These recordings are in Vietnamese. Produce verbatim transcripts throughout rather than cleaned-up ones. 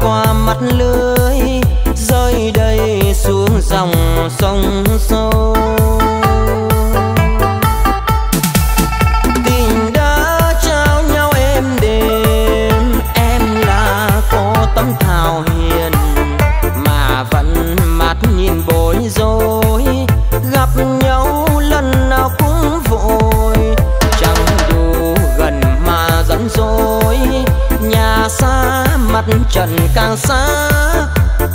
qua mắt lưới rơi đây xuống dòng sông sâu. Tình đã trao nhau êm đềm, em là cô tấm thảo hiền mà vẫn mắt nhìn bối rối. Gặp nhau lần nào cũng vội, chẳng đủ gần mà dẫn dối. Nhà xa mặt trần càng xa,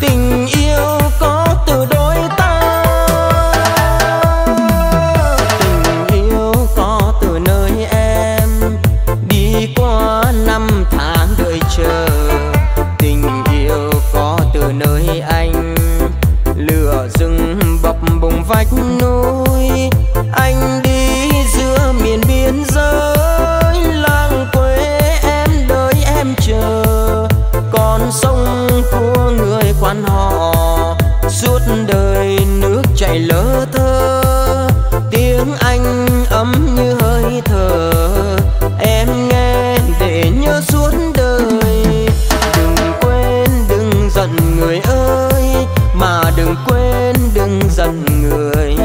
tình yêu có từ đôi ta. Tình yêu có từ nơi em đi qua năm tháng đợi chờ. Tình yêu có từ nơi anh lửa rừng bập bùng vách núi. Anh đi giữa miền biên giới làng quê, em đợi em chờ. Con sông của người quan họ suốt đời nước chảy lỡ thơ. Tiếng anh ấm như hơi thở, em nghe để nhớ suốt đời. Đừng quên đừng giận người ơi, mà đừng quên đừng giận người ơi.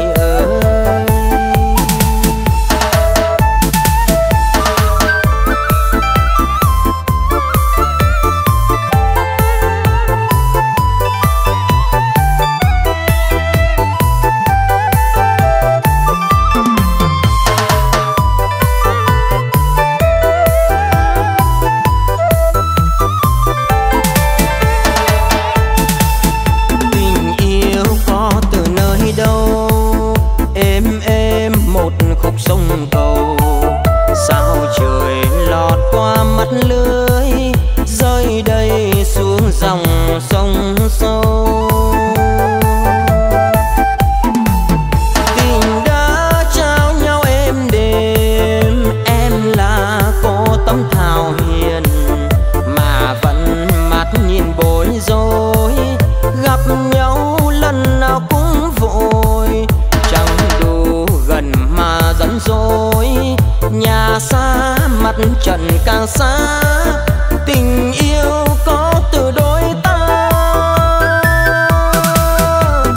Sông cầu sao trời lọt qua mắt lưới rơi đây xuống dòng sông sâu. Tình đã trao nhau êm đềm, em là cô tấm thảo hiền mà vẫn mắt nhìn bối rối. Gặp nhau lần nào cũng vội, chẳng đủ gần mà dẫn dối. Nhà xa mặt trần càng xa, tình yêu có từ đôi ta.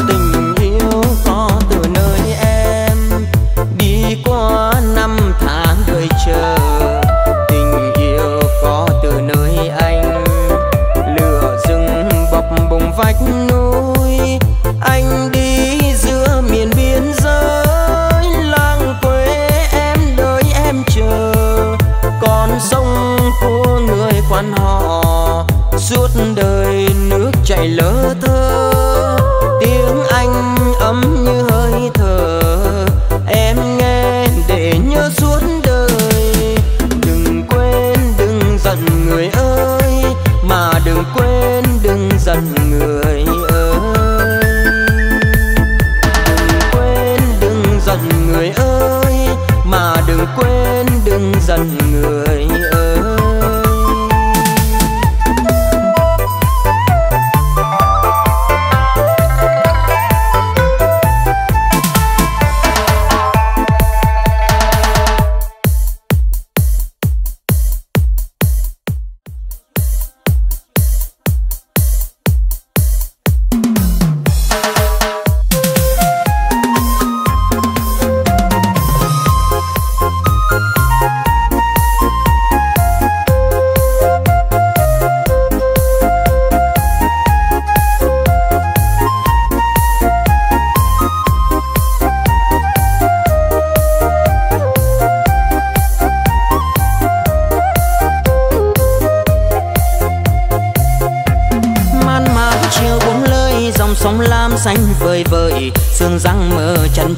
Tình yêu có từ nơi em đi qua năm tháng đợi chờ. Tình yêu có từ nơi anh lửa rừng bập bùng vách núi. Anh đi giữa miền biên giới con sông của người quan họ suốt đời nước chảy lỡ thơ. Tiếng anh ấm như hơi thở, em nghe để nhớ suốt đời. Đừng quên đừng giận người ơi, mà đừng quên đừng giận người ơi. Đừng quên đừng giận người ơi, mà đừng quên đừng giận người ơi.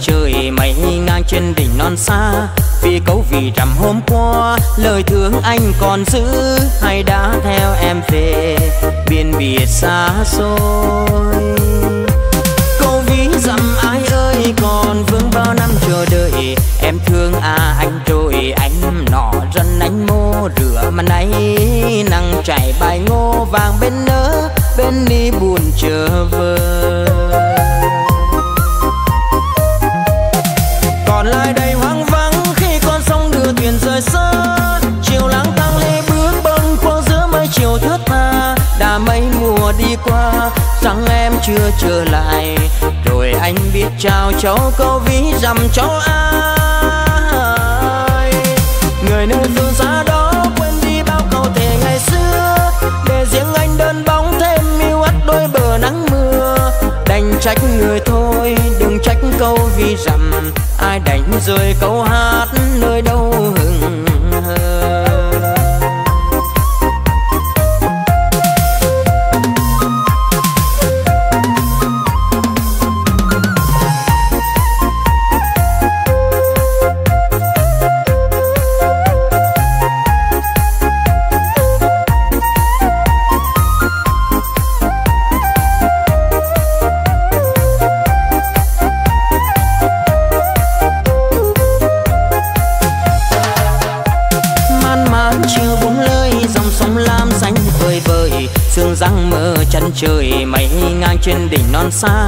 Trời mây ngang trên đỉnh non xa, vì câu vì rằm hôm qua lời thương anh còn giữ. Hay đã theo em về biên biệt xa xôi, câu ví dặm ai ơi còn vương bao năm chờ đợi. Em thương à anh trội anh nọ răn anh mô rửa mà nay nắng chảy bài ngô vàng bên nỡ bên đi buồn chờ vơ. Còn lại đầy hoang vắng khi con sông đưa thuyền rời xa. Chiều lang thang lê bước bâng quang giữa mây chiều thướt tha, đã mây chưa trở lại, rồi anh biết trao cháu câu ví dặm cho ai. Người nơi phương xa đó quên đi bao câu thề ngày xưa, để riêng anh đơn bóng thêm yêu ắt đôi bờ nắng mưa. Đành trách người thôi đừng trách câu ví dặm, ai đánh rơi câu hát nơi đâu hừng hờ. Sương răng mơ chân trời mây ngang trên đỉnh non xa,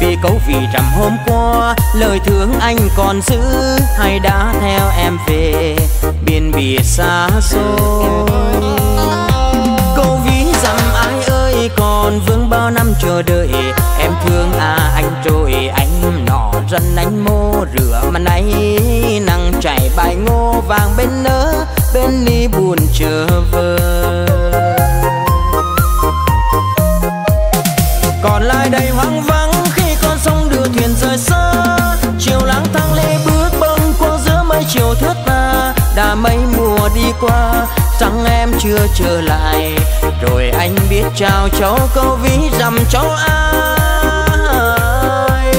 vì câu vì rằm hôm qua lời thương anh còn giữ, hay đã theo em về biên biệt xa xôi. Câu ví dặm ai ơi còn vương bao năm chờ đợi, em thương à anh trôi anh nọ dân anh mô rửa mà nay nắng chảy bài ngô vàng bên nỡ bên ni buồn chờ vơ. Còn lại đầy hoang vắng khi con sông đưa thuyền rời xa, chiều lang thang lê bước bâng quơ giữa mây chiều thướt tha. Đã mấy mùa đi qua rằng em chưa trở lại, rồi anh biết trao cháu câu ví dặm cho ai.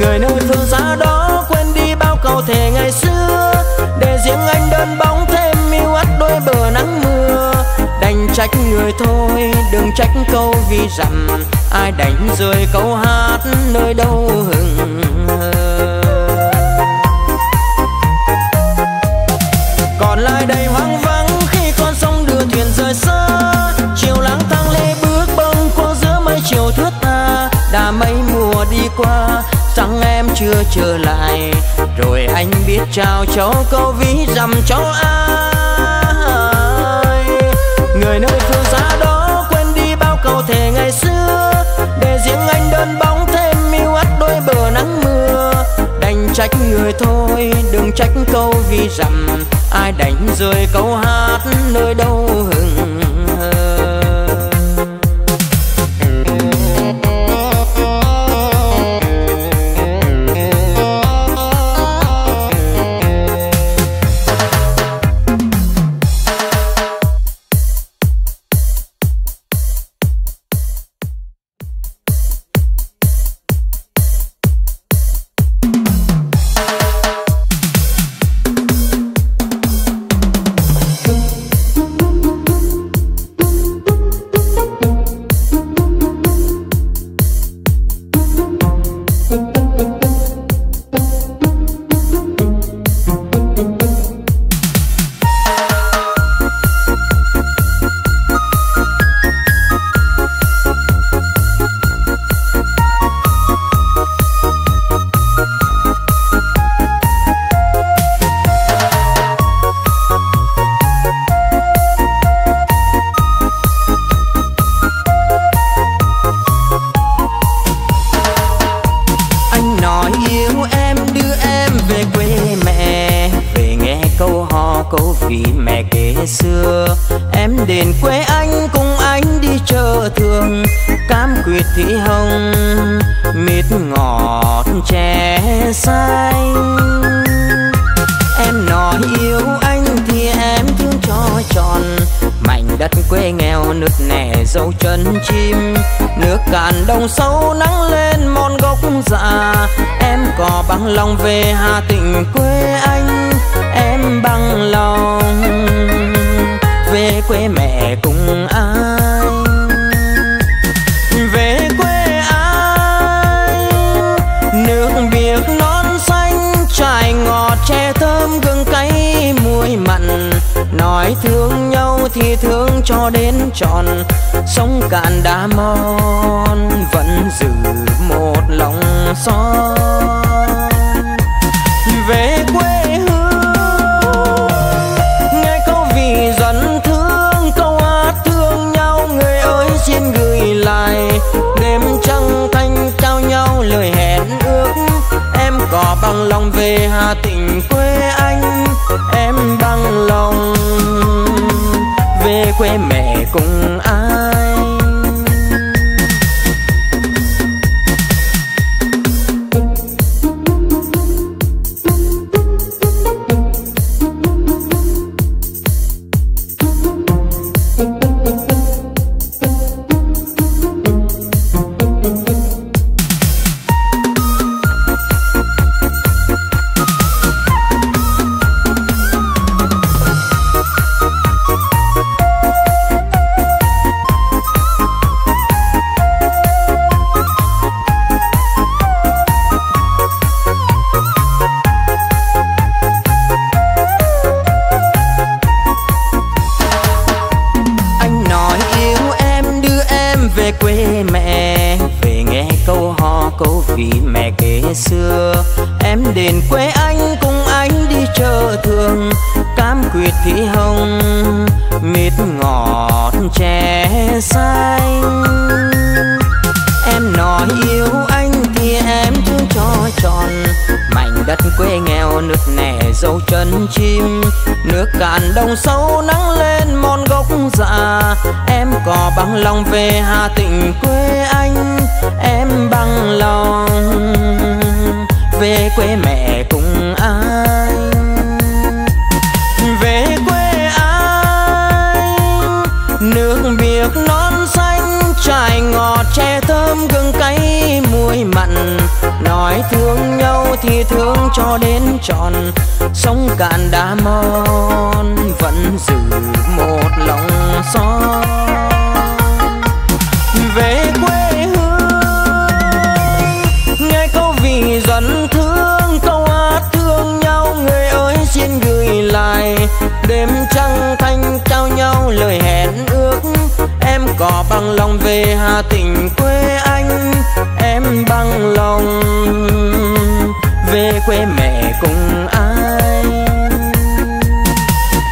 Người nơi phương xa đó quên đi bao câu thề ngày xưa, để riêng anh đơn bóng thêm yêu ắt đôi bờ nắng mưa. Đành trách người thôi đừng trách câu ví dặm, ai đánh rơi câu hát nơi đâu hừng hờ. Còn lại đầy hoang vắng khi con sông đưa thuyền rời xa, chiều lang thang lê bước bâng quơ giữa mây chiều thướt tha. Đã mấy mùa đi qua rằng em chưa trở lại, rồi anh biết trao cháu câu ví dặm cho ai. Người nơi phương xa đó quên đi bao câu thề ngày xưa, để riêng anh đơn bóng thêm yêu ắt đôi bờ nắng mưa. Đành trách người thôi đừng trách câu ví dặm, ai đánh rơi câu hát nơi đâu hừng hờ. Lòng về Hà Tĩnh quê anh em bằng lòng, về quê mẹ cùng ai, về quê ai. Nước biếc non xanh chài ngọt chè thơm gừng cay muối mặn, nói thương nhau thì thương cho đến tròn. Sông cạn đá mòn vẫn giữ một lòng son. Về quê hương nghe câu vì dần thương câu hát thương nhau, người ơi xin gửi lại đêm trăng về Hà Tĩnh quê anh em bằng lòng, về quê mẹ cùng ai. Đồng sâu nắng lên mòn gốc dạ, em có bằng lòng về Hà Tĩnh quê anh em bằng lòng, về quê mẹ cùng ai. Về quê anh nước biếc non xanh, trái ngọt tre thơm gừng cay muối mặn, nói thương nhau thì thương cho đến tròn, sông cạn đá mòn vẫn giữ một lòng son. Về quê hương nghe câu vì dẫn thương, câu hát thương nhau người ơi xin gửi lại, đêm trăng thanh trao nhau lời hẹn ước, em có bằng lòng về Hà Tĩnh quê anh em bằng lòng, về quê mẹ cùng ai.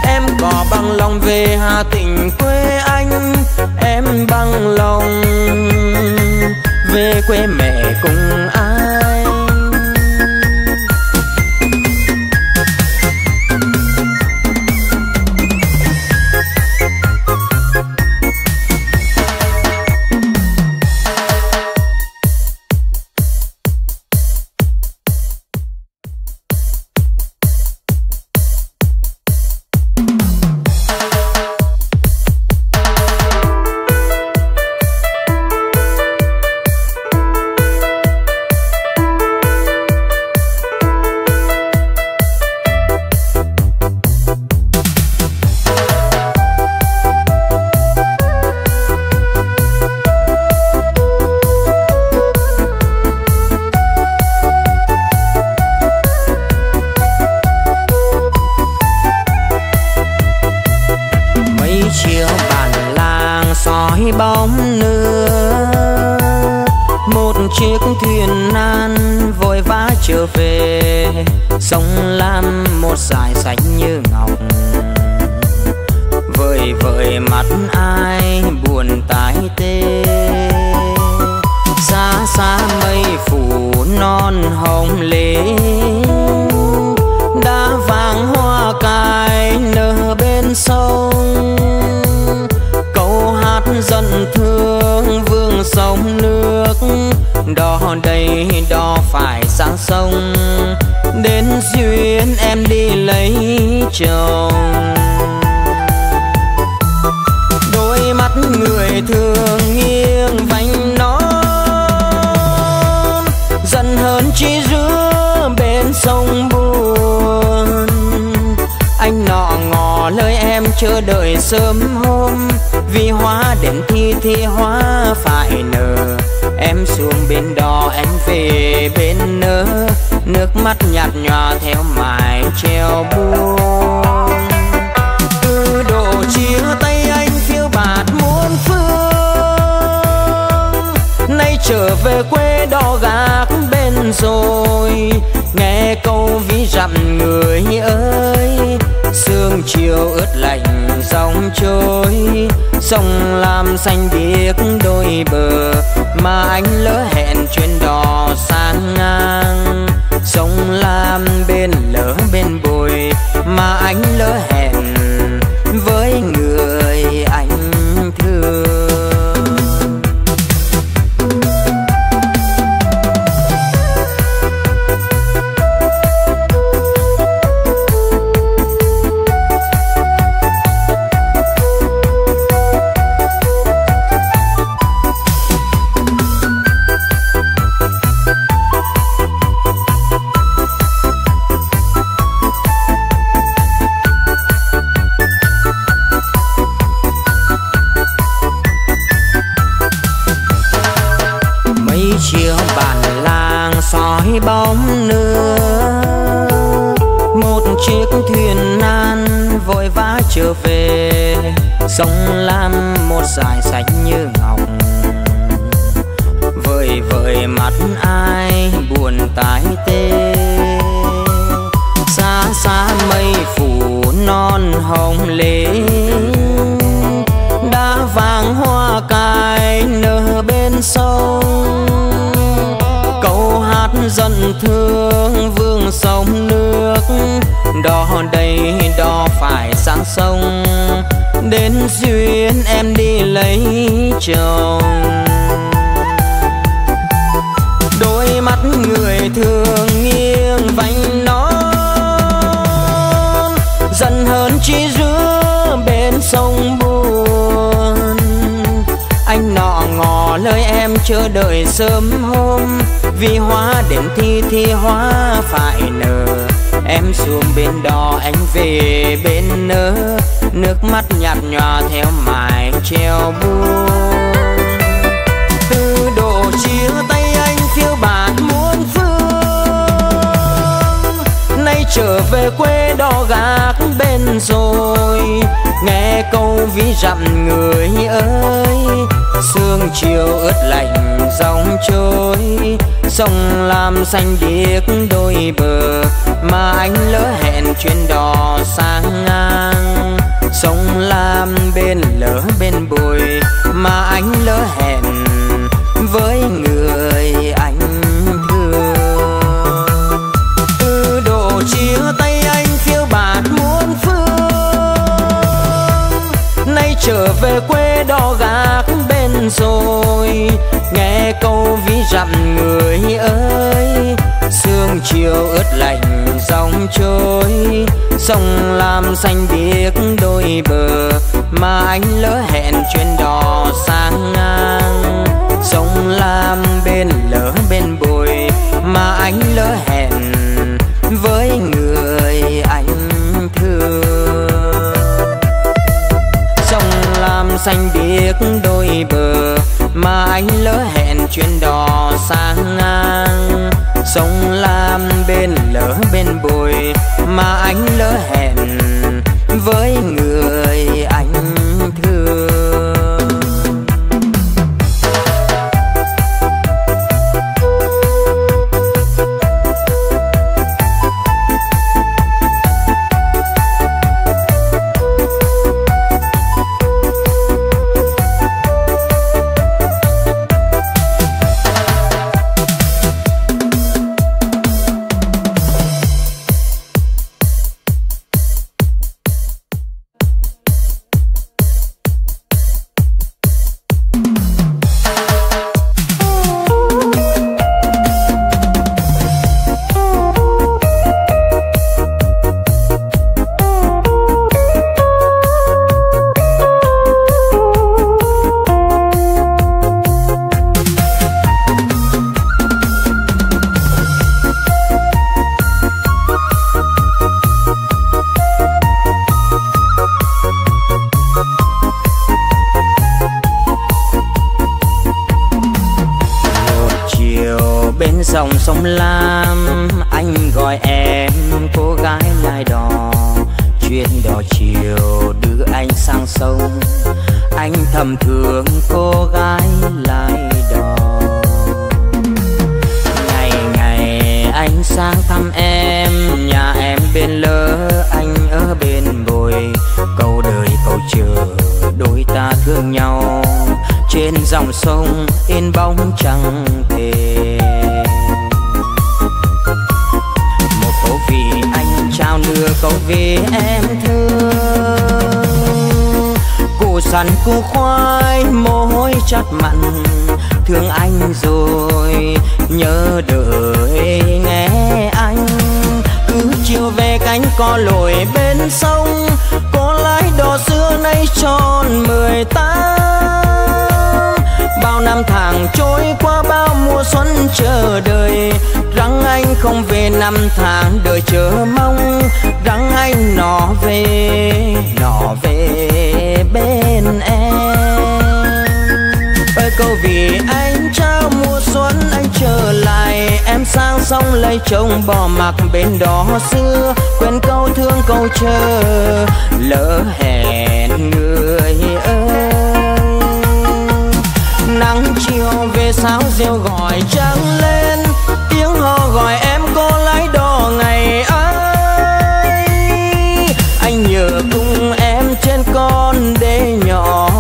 Em có bằng lòng về Hà Tĩnh quê anh em bằng lòng, về quê mẹ cùng ai. Sông làm xanh biếc đôi bờ, mà anh lỡ hẹn chuyến đò sang ngang. sông lam bên lỡ bên bồi mà anh lỡ hẹn với người anh thương. Chiều bản làng soi bóng nước, một chiếc thuyền nan vội vã trở về. Sông Lam một dải xanh như ngọc, vời vời mắt ai buồn tái tê. Xa xa mây phủ non hồng lê, đã vàng hoa cài nở bên sông. Câu hát dân thương vương sông nước, đò đây đò phải sang sông, đến duyên em đi lấy chồng. Đôi mắt người thương nghiêng vành nó, dần hơn chỉ giữa bên sông buồn. Anh nọ ngỏ lời em chờ đợi sớm hôm, vì hoa đến thì thì hoa phải nở. Em xuống bên đó anh về bên nỡ, nước mắt nhạt nhòa theo mãi treo buồn. Từ độ chia tay anh phiêu bạt muôn phương, nay trở về quê đò gác bên rồi. Nghe câu ví dặm người ơi, sương chiều ướt lạnh dòng trôi. Sông Lam xanh biếc đôi bờ mà anh lỡ hẹn chuyến đò sang ngang. Sông Lam bên lỡ bên bồi mà anh lỡ hẹn với người anh thương. Từ độ chia tay anh phiêu bạt muôn phương, nay trở về quê đò gác bên rồi. Nghe câu ví dặm người ơi, sương chiều ướt lạnh dòng trôi. Sông Lam xanh biếc đôi bờ mà anh lỡ hẹn chuyến đò sang ngang. Sông Lam bên lỡ bên bồi mà anh lỡ hẹn với người anh thương. Sông Lam xanh biếc đôi bờ mà anh lỡ hẹn chuyến đò sang ngang. Sông Lam bên lỡ bên bồi mà anh lỡ hẹn với người anh thương. Sông Lam anh gọi em, cô gái lái đò. Chuyến đò chiều đưa anh sang sông, anh thầm thương cô gái lái đò. Ngày ngày anh sang thăm em, nhà em bên lỡ anh ở bên bồi. Câu đời câu chờ đôi ta thương nhau, trên dòng sông in bóng trăng thề. mưa câu về em thương. Củ sắn củ khoai mồ hôi chát mặn, thương anh rồi nhớ đợi nghe anh. Cứ chiều về cánh có lội bên sông, có lái đò xưa nay tròn mười tám. Bao năm tháng trôi qua bao mùa xuân chờ đợi, rằng anh không về năm tháng đợi chờ mong, rằng anh nó về, nó về bên em. Ơi câu vì anh trao mùa xuân anh trở lại, em sang sông lấy chồng bỏ mặc bên đó xưa, quên câu thương câu chờ lỡ hẹn người ơi. Nắng chiều về sáo rêu gọi trắng lên, tiếng hò gọi em cô lái đò ngày ấy. Anh nhờ cùng em trên con đê nhỏ,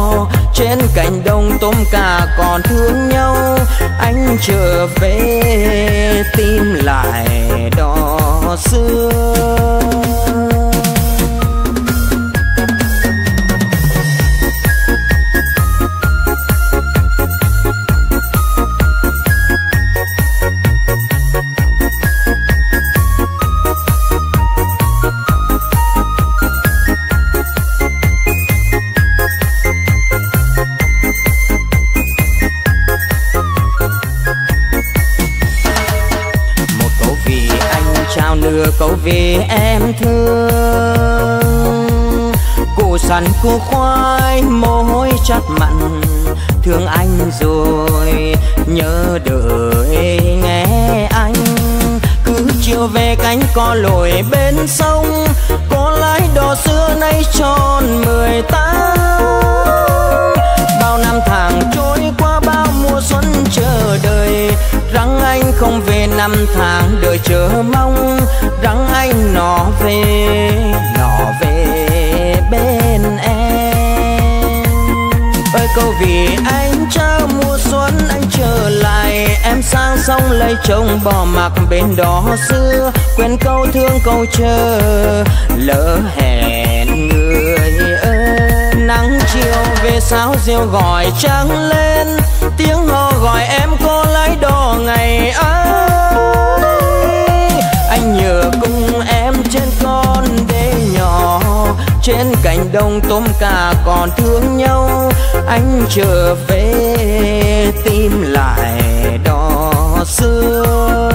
trên cánh đồng tôm cá còn thương nhau. Anh trở về tìm lại đò xưa. Câu vì em thương, củ sắn củ khoai mồ hôi chát mặn, thương anh rồi nhớ đợi nghe anh. Cứ chiều về cánh có lội bên sông, có lái đò xưa nay tròn mười tám. Bao năm tháng trôi qua bao mùa xuân chờ đợi, rằng anh không về năm tháng đợi chờ mong, rằng anh nó về, nó về bên em. Ơi câu vì anh trao mùa xuân anh trở lại, em sang sông lấy chồng bỏ mặc bên đó xưa, quên câu thương câu chờ lỡ hẹn người ơi. Nắng chiều về sáo rêu gọi trắng lên, tiếng hò gọi em cô lái đò ngày ấy. Anh nhờ cùng em trên con đê nhỏ, trên cánh đồng tôm cá còn thương nhau. Anh trở về tìm lại đò xưa.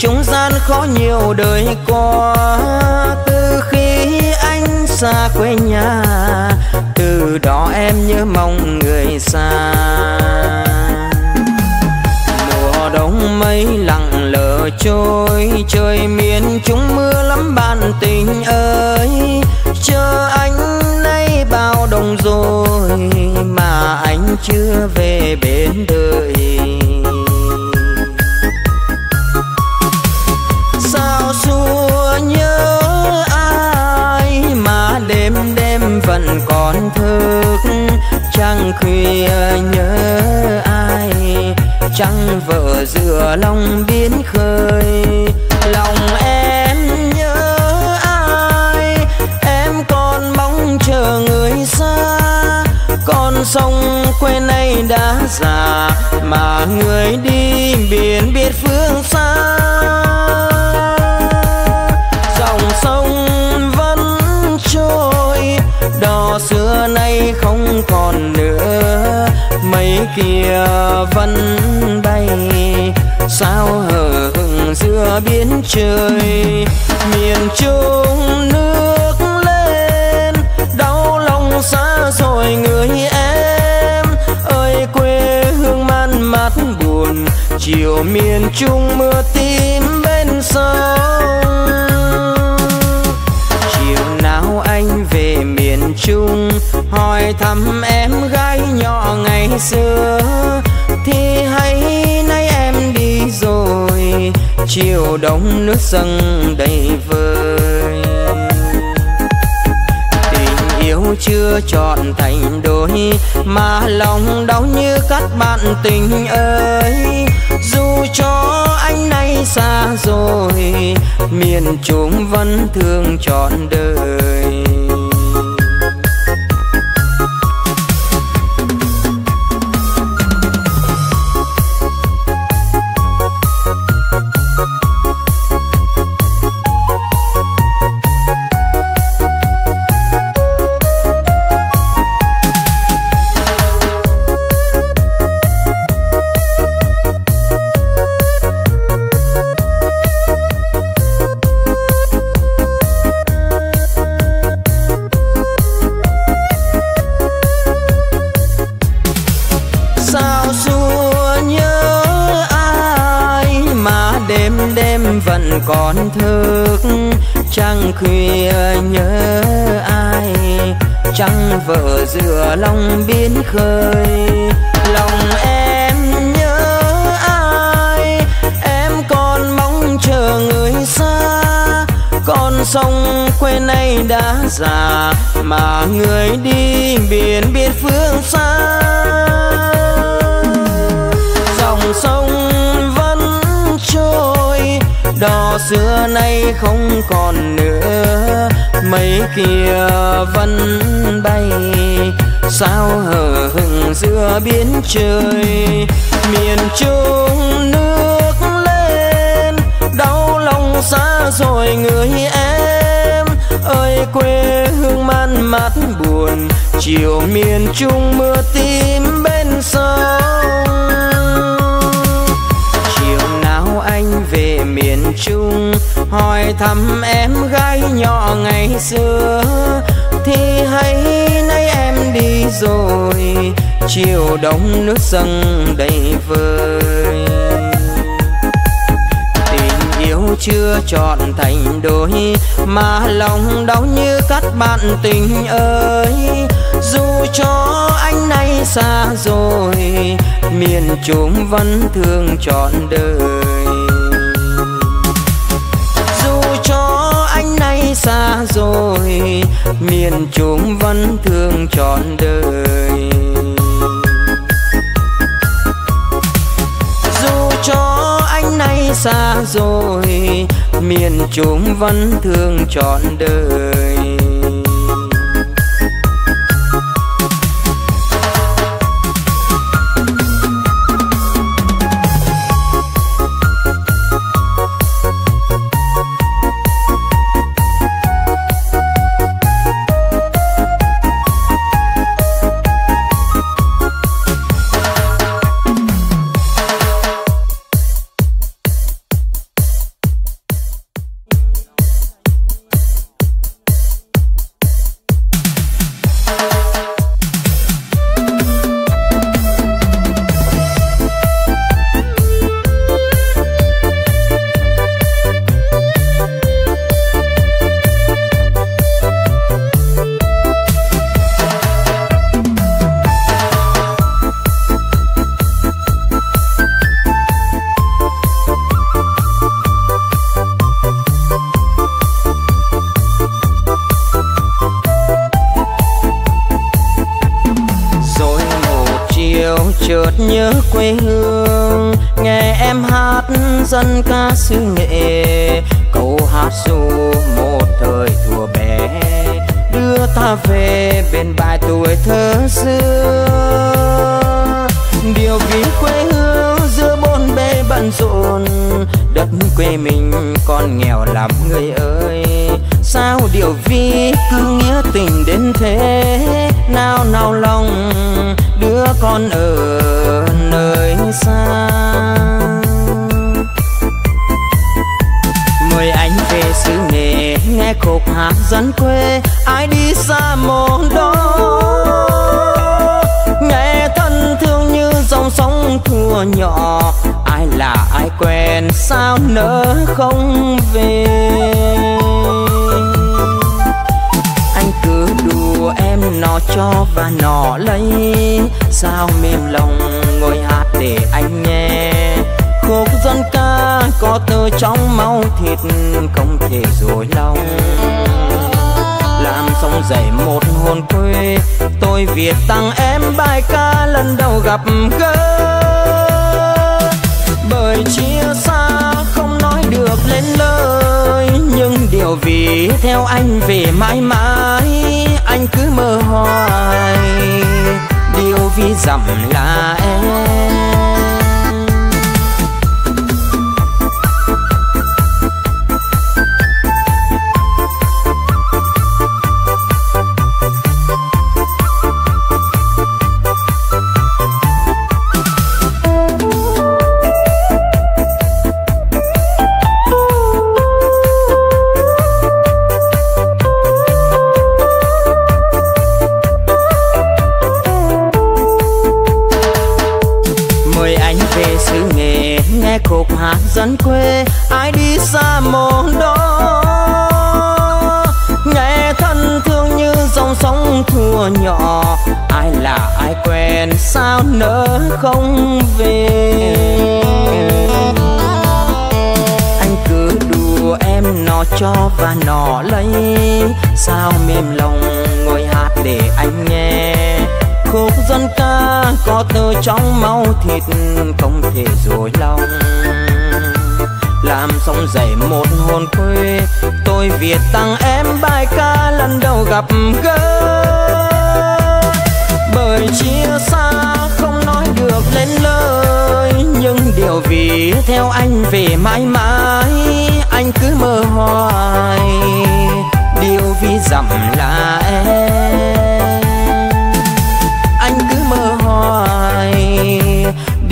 Chúng gian khó nhiều đời qua, từ khi anh xa quê nhà, từ đó em nhớ mong người xa. Mùa đông mây lặng lờ trôi, trời miền chúng mưa lắm bạn tình ơi. Chờ anh nay bao đông rồi, mà anh chưa về bên đời. Xua nhớ ai mà đêm đêm vẫn còn thức, trăng khuya nhớ ai, trăng vợ giữa lòng biến khơi. Lòng em nhớ ai, em còn mong chờ người xa. Con sông quê nay đã già, mà người đi biển biết phương xa. Dòng sông vẫn trôi, đò xưa nay không còn nữa, mây kia vẫn bay sao hở hững giữa biển trời. Miền Trung nước lên đau lòng xa rồi người em ơi, quê hương man mát buồn, chiều miền Trung mưa tím bên sông. Chiều nào anh về miền Trung hỏi thăm em gái nhỏ ngày xưa, thì hay nay em đi rồi, chiều đông nước dâng đầy vơi. Tình yêu chưa chọn thành đôi mà lòng đau như các bạn tình ơi. Dù cho anh nay xa rồi, miền Trung vẫn thương trọn đời. Còn thức trăng khuya nhớ ai, trăng vợ giữa lòng biển khơi. Lòng em nhớ ai, em còn mong chờ người xa. Con sông quê nay đã già, mà người đi biển biết phương xa. Dòng sông vẫn trôi, đò xưa nay không còn nữa, mây kia vẫn bay sao hở hững giữa biển trời. Miền Trung nước lên đau lòng xa rồi người em ơi, quê hương man mát buồn, chiều miền Trung mưa tím bên sông. Anh về miền Trung hỏi thăm em gái nhỏ ngày xưa, thì hay nay em đi rồi, chiều đông nước dâng đầy vơi. Tình yêu chưa chọn thành đôi mà lòng đau như các bạn tình ơi. Dù cho anh nay xa rồi, miền Trung vẫn thương trọn đời. Dù cho anh nay xa rồi, miền Trung vẫn thương trọn đời. Dù cho anh nay xa rồi, miền Trung vẫn thương trọn đời. Nhớ quê hương nghe em hát dân ca xứ Nghệ, câu hát ru một thời thuở bé đưa ta về bên bãi tuổi thơ xưa. Điều vì quê hương quê mình còn nghèo lắm người ơi. Sao điều vi cứ nghĩa tình đến thế, nào nào lòng đứa con ở nơi xa. Mời anh về xứ nghề nghe khúc hát dân quê, ai đi xa mòn đó nghe thân thương như dòng sóng thua nhỏ. Ai là ai quen sao nỡ không về, anh cứ đùa em nó cho và nó lấy. Sao mềm lòng ngồi hát để anh nghe khúc dân ca có từ trong máu thịt không thể dối lòng. Làm xong dậy một hồn quê tôi viết tặng em bài ca lần đầu gặp gỡ. Bởi chia xa không nói được lên lời, nhưng điều vì theo anh về mãi mãi anh cứ mơ hoài. Điều vì dặm là em khúc hát dân quê, ai đi xa mòn đó nghe thân thương như dòng sóng thua nhỏ. Ai là ai quen sao nỡ không về, anh cứ đùa em nó cho và nó lấy. Sao mềm lòng ngồi hát để anh nghe khúc dân ca có từ trong máu thịt không thể dối lòng. Làm xong dậy một hồn quê tôi viết tặng em bài ca lần đầu gặp gỡ. Bởi chia xa không nói được lên lời, nhưng điều vì theo anh về mãi mãi anh cứ mơ hoài. Điều vì dặm là em anh cứ mơ hoài,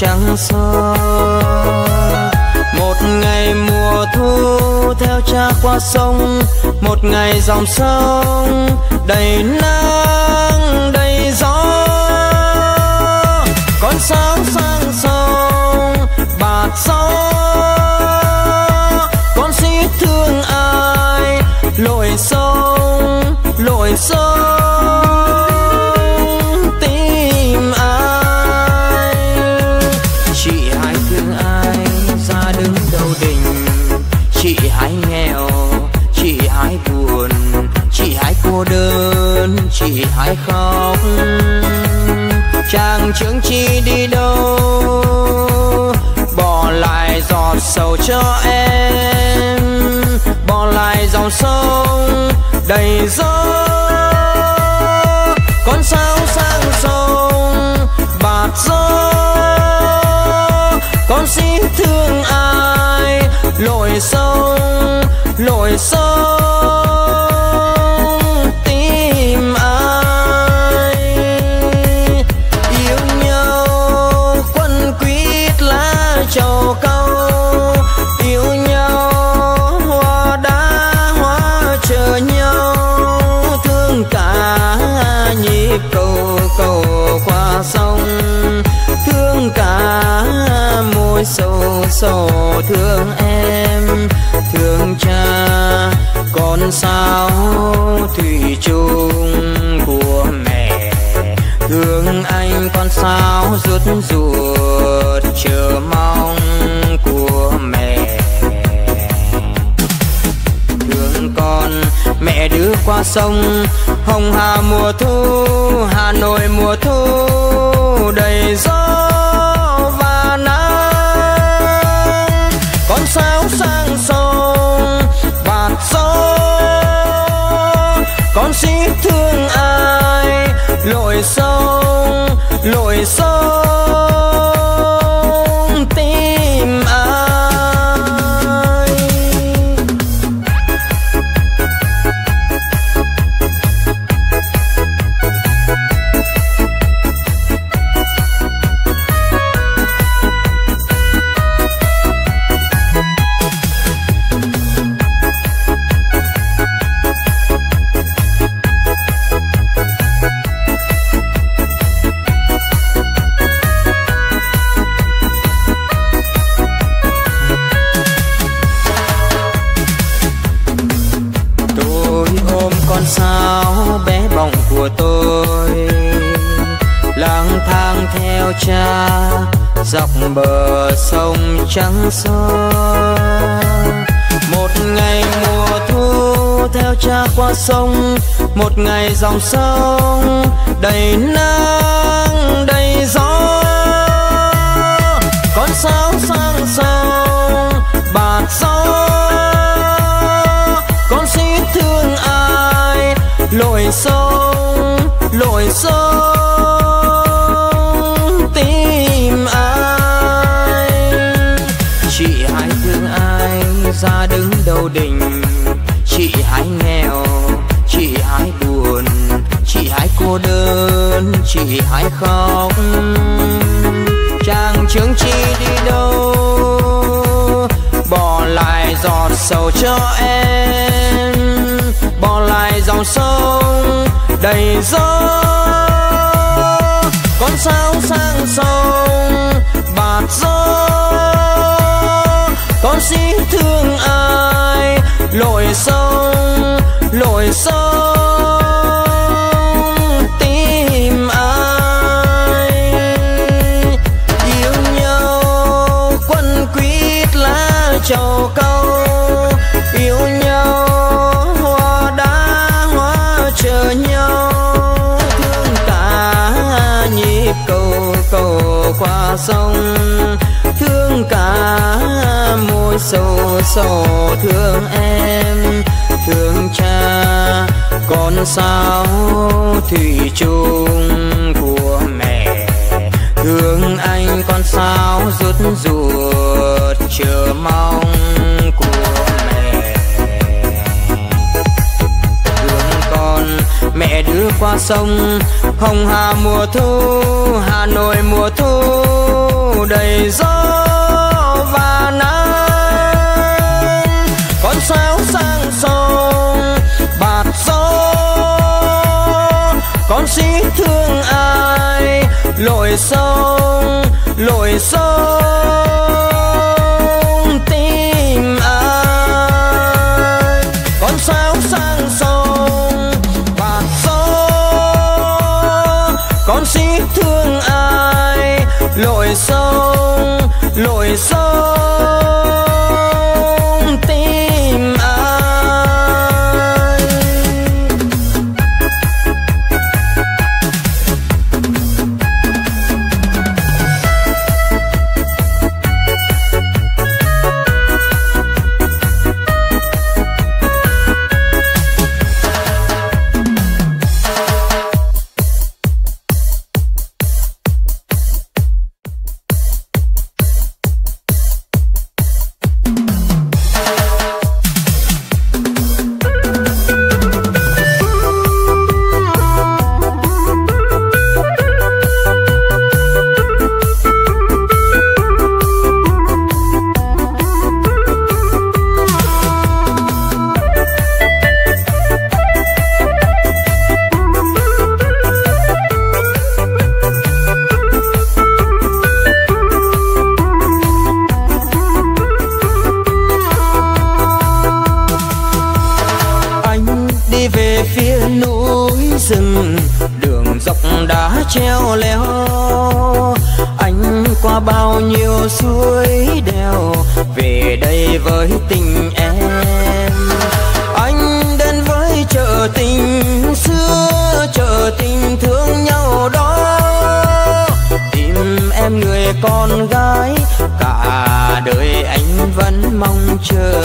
Trắng xơ một ngày mùa thu theo cha qua sông, một ngày dòng sông đầy nắng đầy gió. Con sáo sang sông bạt gió, con sĩ thương ai lội sông lội sông tìm ai. Chị hãy nghèo, chị hãy buồn, chị hãy cô đơn, chị hãy khóc. Chàng trưởng chi đi đâu, bỏ lại giọt sầu cho em, bỏ lại dòng sông đầy gió. Con sáo sang sông bạt gió, con sĩ thương ai lội sông lội sông tìm ai. Yêu nhau quân quýt lá trầu cau, yêu nhau hoa đá hoa cầu cầu qua sông, thương cả môi sầu sầu thương em thương cha con sao thủy chung của mẹ, thương anh con sao rút ruột chờ mong của mẹ. Thương con mẹ đưa qua sông hồng hà mùa thu, Hà Nội mùa thu đầy gió và nắng. Con sao sang sông bạt gió, con xin thương ai lội sông lội sông tìm ai. Cha dọc bờ sông trắng xóa, một ngày mùa thu theo cha qua sông, một ngày dòng sông đầy nắng đầy gió. Con sao sang sông bạt gió, con xin thương ai lội sông lội sông tìm ai. Chị hãy thương ai ra đứng đầu đình, chị hãy nghèo, chị hãy buồn, chị hãy cô đơn, chị hãy khóc. Chàng trướng chi đi đâu bỏ lại giọt sầu cho em, bỏ lại dòng sông đầy gió. Con sao sang sông bạt gió, con xin thương ai lội sông lội sông tìm ai. Yêu nhau quân quýt lá trầu cau, yêu nhau hoa đá hoa chờ nhau. Cầu cầu qua sông, thương cả môi sầu sầu thương em thương cha con sao thủy chung của mẹ, thương anh con sao rút ruột chờ mong của mẹ. Thương con mẹ đưa qua sông hồng hà mùa thu, Hà Nội mùa thu đầy gió và nắng. Con sao sang sông bạt gió, con xin thương ai lội sông lội sông tìm ai. Con sao sang sông bạt gió, con xin thương ai lội sông lội sông tìm ai. dọc đá treo leo, anh qua bao nhiêu suối đèo về đây với tình em. Anh đến với chợ tình xưa, chợ tình thương nhau đó, tìm em người con gái cả đời anh vẫn mong chờ.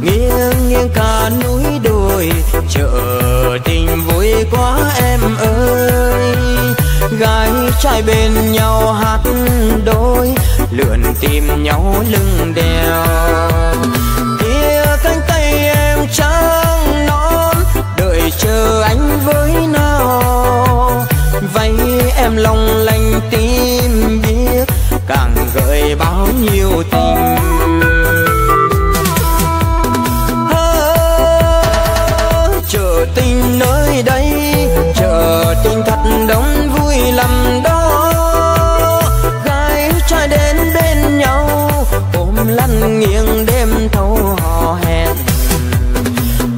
Nghiêng nghiêng cả núi đồi chợ tình vui quá em ơi, gái trai bên nhau hát đôi lượn tìm nhau lưng đèo. Kia cánh tay em trắng non đợi chờ anh với nào, vây em lòng lành tim biết càng gợi bao nhiêu tình. Chợ tình nơi đây chợ tình thật đông vui lắm đó, gái trai đến bên nhau ôm lăn nghiêng đêm thâu hò hẹn.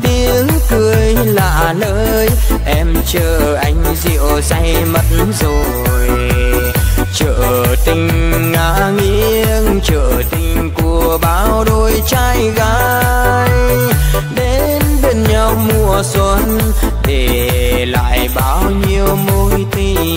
Tiếng cười lạ nơi em chờ anh rượu say mất rồi. Chợ tình ngả nghiêng chợ tình của bao đôi trai gái, đến bên nhau mùa xuân để lại bao nhiêu mối tình.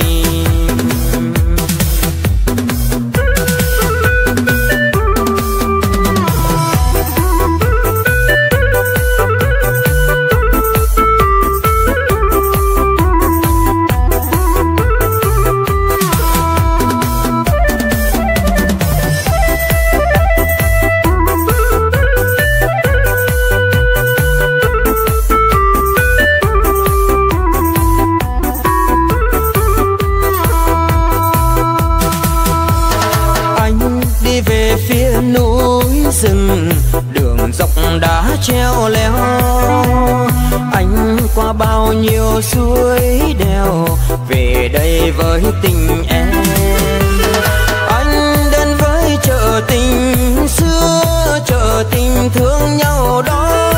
Treo leo anh qua bao nhiêu suối đèo về đây với tình em. Anh đến với chợ tình xưa, chợ tình thương nhau đó,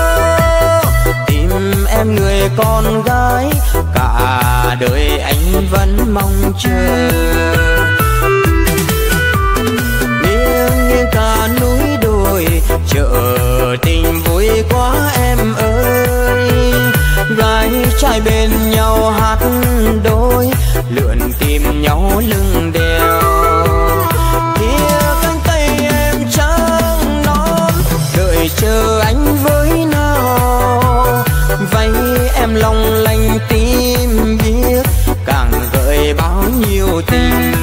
tìm em người con gái cả đời anh vẫn mong chờ. Nghiêng nghiêng cả núi đồi chợ tình vui quá em ơi, gái trai bên nhau hát đôi lượn tìm nhau lưng đèo. Kia cánh tay em trắng non đợi chờ anh với nào, vây em lòng lành tim biết càng gợi bao nhiêu tình.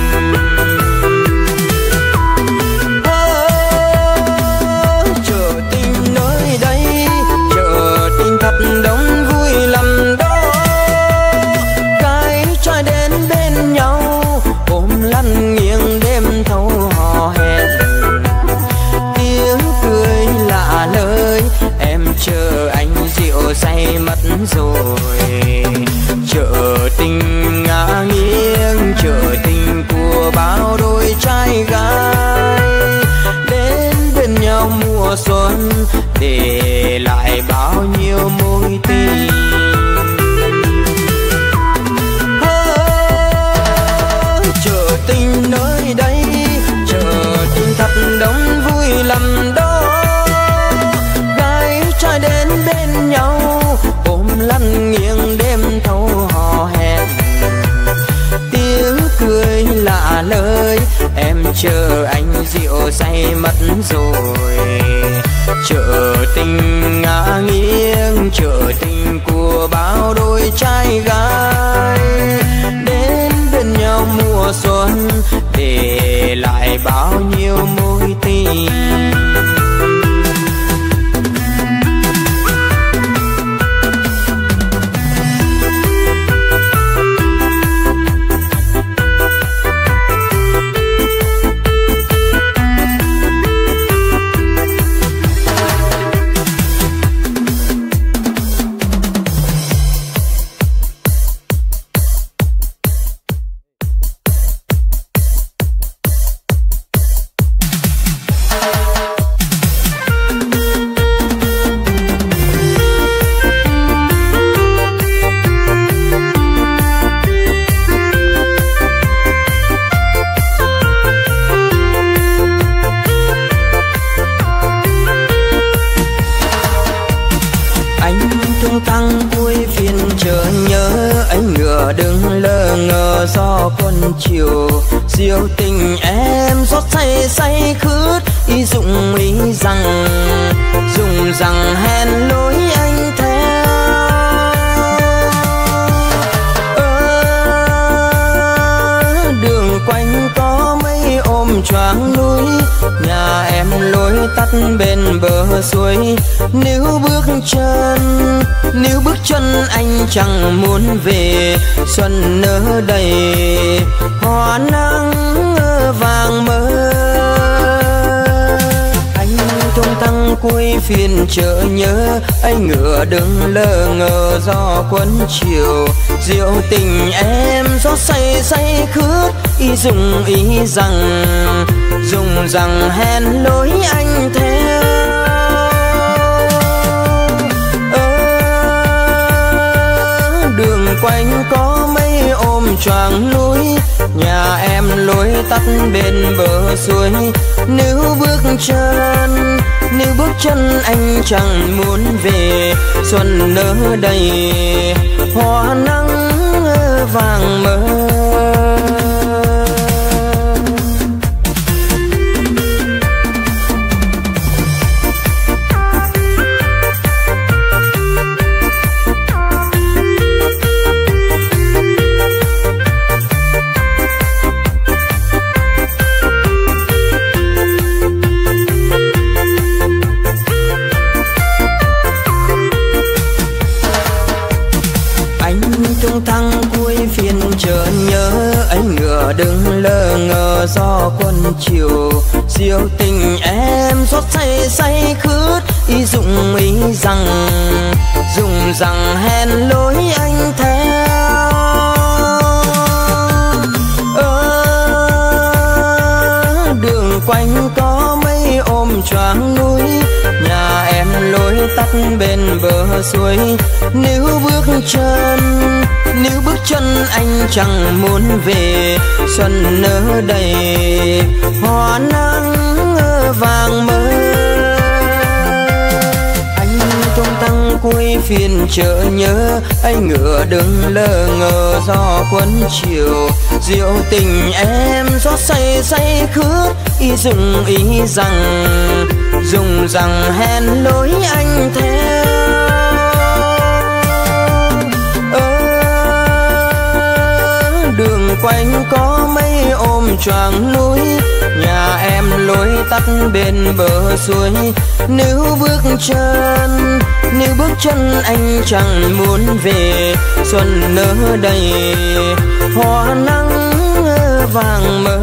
Say mất rồi chợ tình ngả nghiêng chợ tình của bao đôi trai gái, đến bên nhau mùa xuân để lại bao nhiêu mối tình. À, chợ tình nơi đây chợ tình thật đông vui lắm đó, đến bên nhau ôm lăn nghiêng đêm thâu hò hẹn. Tiếng cười lạ lời em chờ anh rượu say mất rồi. Chợ tình ngả nghiêng chợ tình của bao đôi trai gái, đến bên nhau mùa xuân để lại bao nhiêu mối tình. đừng lờ ngờ do quân chiều diêu tình em rót say say khướt y dụng ý rằng dùng rằng hèn lối anh theo à, đường quanh có mấy ôm choáng núi nhà em lối tắt bên bờ suối nếu bước chân nếu bước chân anh chẳng muốn về xuân nở đầy hoa nắng vàng mơ anh tung tăng cuối phiên chợ nhớ anh ngựa đừng lờ ngờ do quấn chiều diệu tình em gió say say khướt y dùng ý rằng dùng rằng hẹn lối anh theo à, đường quanh có mấy ôm choàng núi nhà em lối tắt bên bờ suối nếu bước chân nếu bước chân anh chẳng muốn về xuân nở đầy hoa nắng vàng mơ. Đừng lờ ngờ do quân chiều diêu tình em rót say say khướt y dụng ý rằng dùng rằng hẹn lối anh theo à, đường quanh có mấy ôm choáng núi nhà em lối tắt bên bờ suối nếu bước chân nếu bước chân anh chẳng muốn về xuân nở đầy hoa nắng vàng mơ anh tung tăng cuối phiên chợ nhớ anh ngựa đừng lờ ngờ do quấn chiều diệu tình em gió say say khướt y dùng ý rằng dùng rằng hẹn lối anh theo đường quanh có mấy ôm choàng núi nhà em lối tắt bên bờ suối nếu bước chân nếu bước chân anh chẳng muốn về xuân nở đầy hoa nắng vàng mơ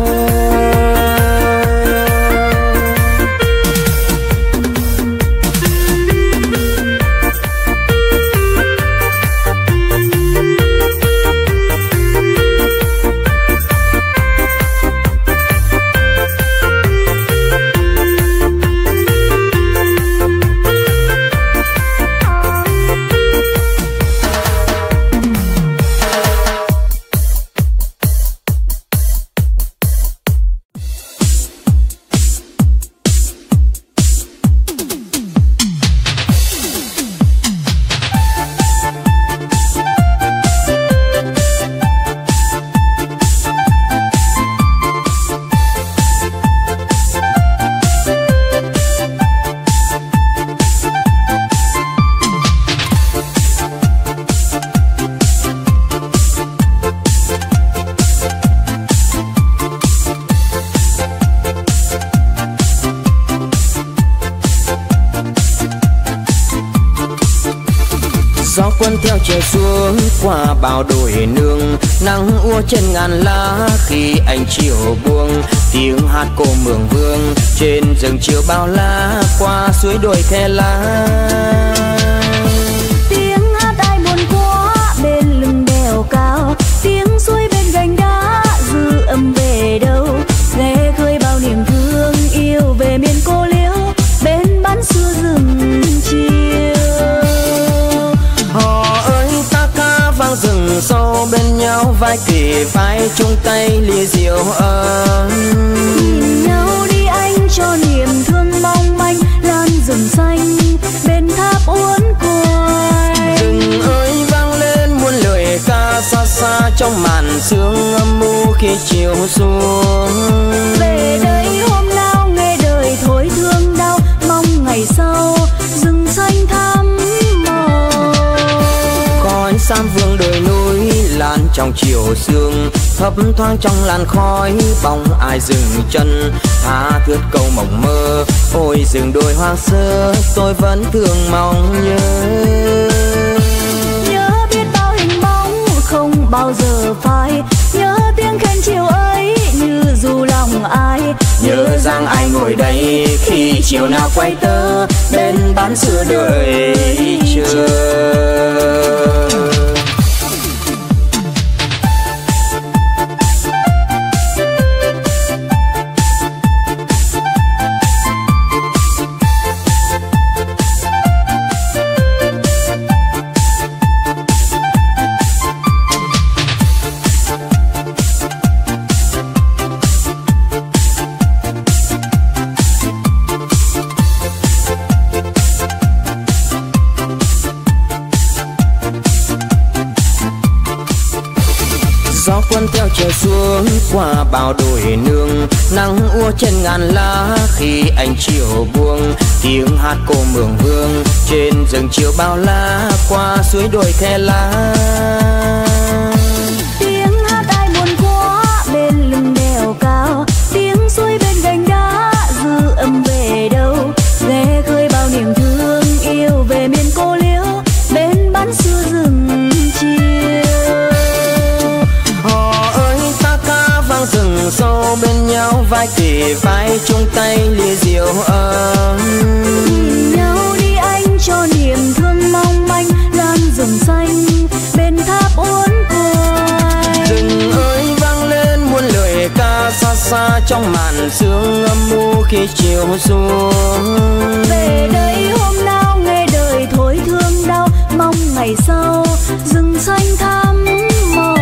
bao đồi nương nắng úa trên ngàn lá khi anh chiều buông tiếng hát cô mường vương trên rừng chiều bao la qua suối đồi khe lá tiếng hát ai buồn quá bên lưng đèo cao tiếng suối bên gành đá dư âm về đâu về khơi bao niềm thương yêu về miền cô liễu bên bắn xưa rừng chiều họ ơi ta ca vang rừng sâu bên nhau vai kề vai chung tay ly rượu ấm nhìn nhau đi anh cho niềm thương mong manh lan rừng xanh bên tháp uốn còi rừng ơi vang lên muôn lời ca xa xa màn sương âm u khi chiều xuống. Về đây hôm nào nghe đời thối thương đau, mong ngày sau rừng xanh thắm màu. Con sam vương đồi núi lan trong chiều sương, thấp thoáng trong làn khói bóng ai dừng chân tha thướt câu mộng mơ. Ôi rừng đồi hoang sơ tôi vẫn thường mong nhớ. Bao giờ phai nhớ tiếng khen chiều ấy như du lòng ai. Nhớ rằng ai ngồi đây khi chiều nào quay tơ bên bán xưa đời chờ. Chiều xuống qua bao đồi nương, nắng úa trên ngàn lá khi ánh chiều buông. Tiếng hát cô Mường Vương trên rừng chiều bao la qua suối đồi khe lá. Tiếng hát ai buồn quá bên lưng đèo cao, tiếng suối bên gành đá dư âm về đâu. Về khơi bao niềm thương yêu về miền cô liễu bên bán xưa rừng chiều. Rừng sâu bên nhau vai kề vai chung tay ly rượu ấm. Nhìn nhau đi anh cho niềm thương mong manh lan rừng xanh bên tháp uốn còi. Rừng ơi vang lên muôn lời ca xa xa trong màn sương âm u khi chiều xuống. Về đây hôm nào nghe đời thối thương đau, mong ngày sau rừng xanh thắm màu.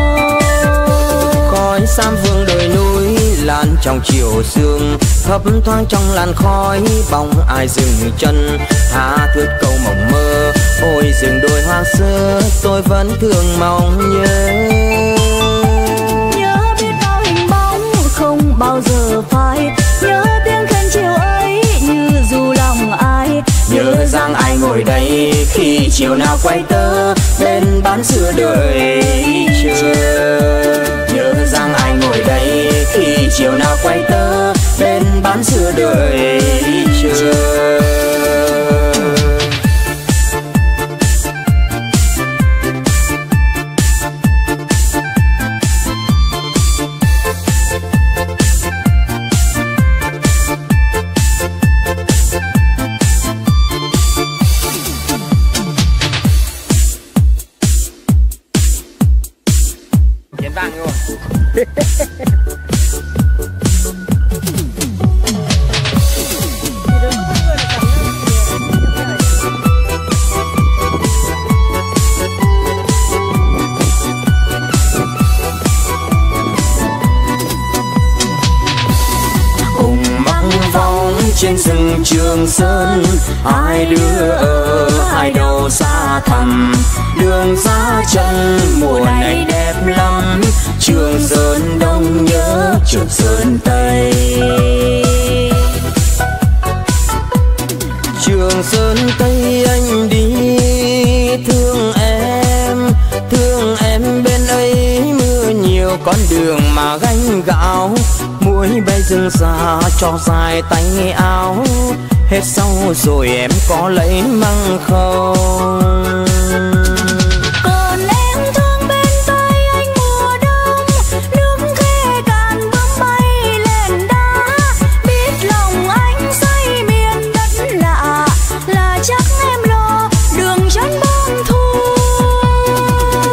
Con sam vương đồi núi lan trong chiều sương, thấp thoáng trong làn khói bóng ai dừng chân tha thướt câu mộng mơ. Ôi rừng đồi hoang sơ tôi vẫn thường mong nhớ. Nhớ biết bao hình bóng không bao giờ phai, nhớ tiếng khen chiều ấy như du lòng ai. Nhớ rằng ai ngồi đây khi chiều nào quay tơ bên bán xưa đời chờ. Nhớ rằng ai ngồi đây khi chiều nào quay tơ bên bán xưa đời chờ. Trường sơn ai đưa ở hai đầu xa thẳm, đường xa chân mùa này đẹp lắm. Trường sơn đông nhớ trường sơn tây, trường sơn tây anh đi thương em, thương em bên ấy mưa nhiều con đường mà gánh gạo. Muối bay rừng xa cho dài tay áo, hết sau rồi em có lấy măng không? Còn em thương bên tay anh mùa đông, nước khê cạn bướm bay lên đá. Biết lòng anh say miền đất lạ, là chắc em lo đường chân bông thu.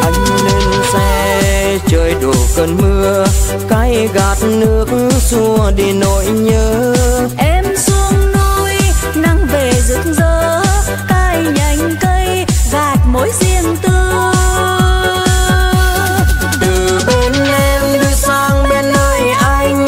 Anh lên xe trời đổ cơn mưa, cái gạt nước xua đi nỗi nhớ. Em xuống núi nắng về rực rỡ, cài nhánh cây gạt mối riêng tư. Từ bên em đưa sang bên nơi anh,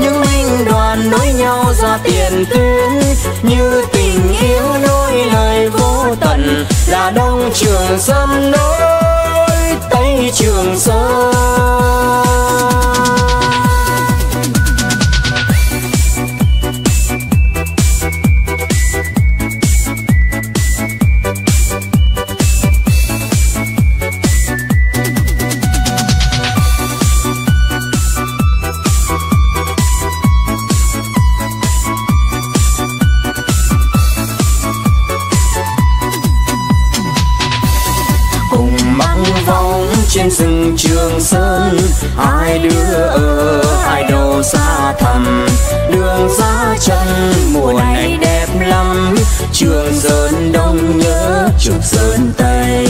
những binh đoàn nối nhau ra tiền tuyến. Như tình yêu nối lời vô tận, là đông trường sơn nối tây trường sơn. trên rừng Trường Sơn, hai đứa ở hai đầu xa thầm. Đường xa chân mùa này đẹp lắm, Trường Sơn đông nhớ Trường Sơn Tây.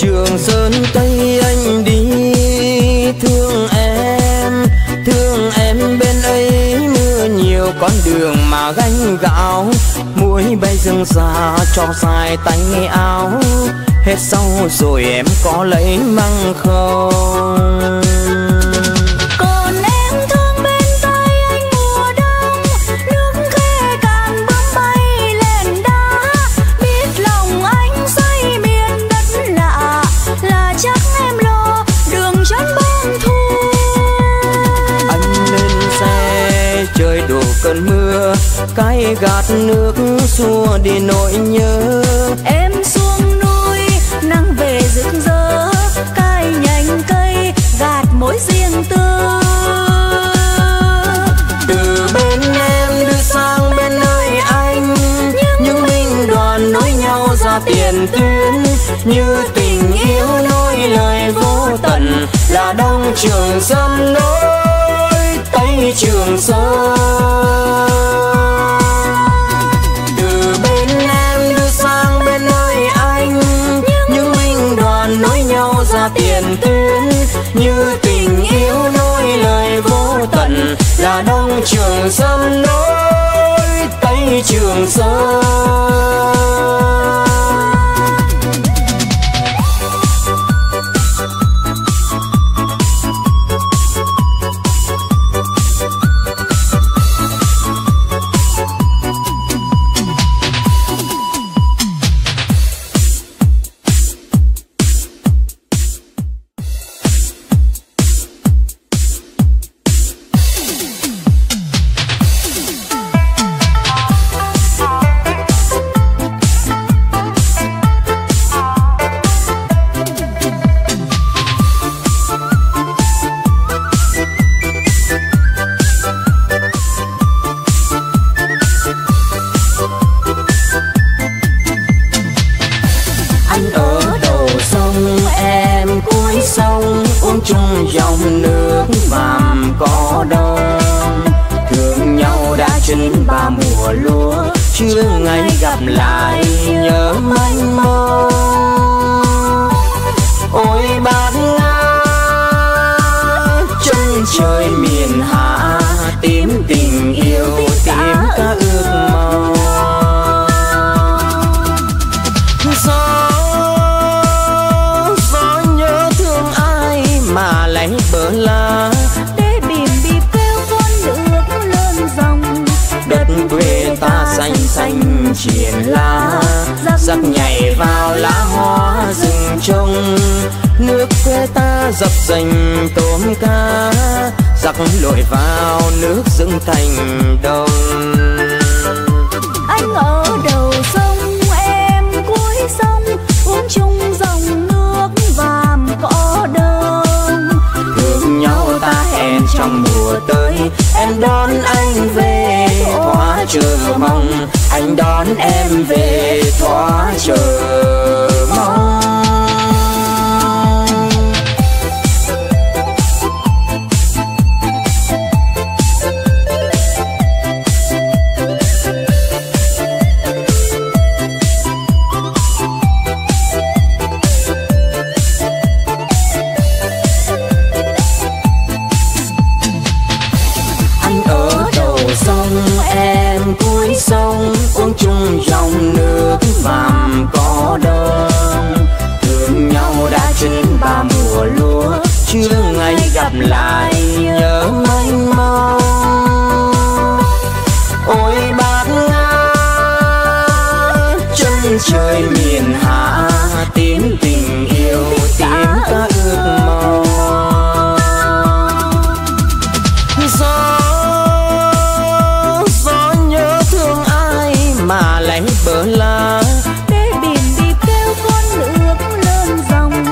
Trường Sơn Tây anh đi, thương em, thương em bên ấy mưa nhiều, con đường mà gánh gạo muối bay rừng già cho dài tay áo. Hết sau rồi em có lấy măng không? Còn em thương bên tay anh mùa đông, nước khê càng bướm bay lên đá. Biết lòng anh say miền đất lạ, là chắc em lo đường chân bông thu. Anh lên xe trời đổ cơn mưa, cái gạt nước xua đi nỗi nhớ. Em xuống núi nắng về rực rỡ, cài nhành cây gạt mối riêng tư. Từ bên em đưa sang bên nơi anh, những binh đoàn nối nhau ra tiền tuyến. Như tình yêu nối lời vô tận, là Đông Trường Sơn nối Tây Trường Sơn. Tiền tuyến như tình yêu nối lời vô tận, là Đông Trường Sơn nối Tây Trường Sơn. Dập dành tôm cá, giặc lội vào nước dâng thành đồng. Anh ở đầu sông, em cuối sông, uống chung dòng nước vàm cỏ đông. Thương nhau ta hẹn trong mùa tới, em đón anh về thoa chờ mong. Anh đón em về thoa chờ mong. Lại nhớ mênh mông, ôi bác ngát chân trời miền hạ, tím tình yêu tím ta ước mong. Gió gió nhớ thương ai mà lấy bờ la, để biển đi kêu con nước lên dòng.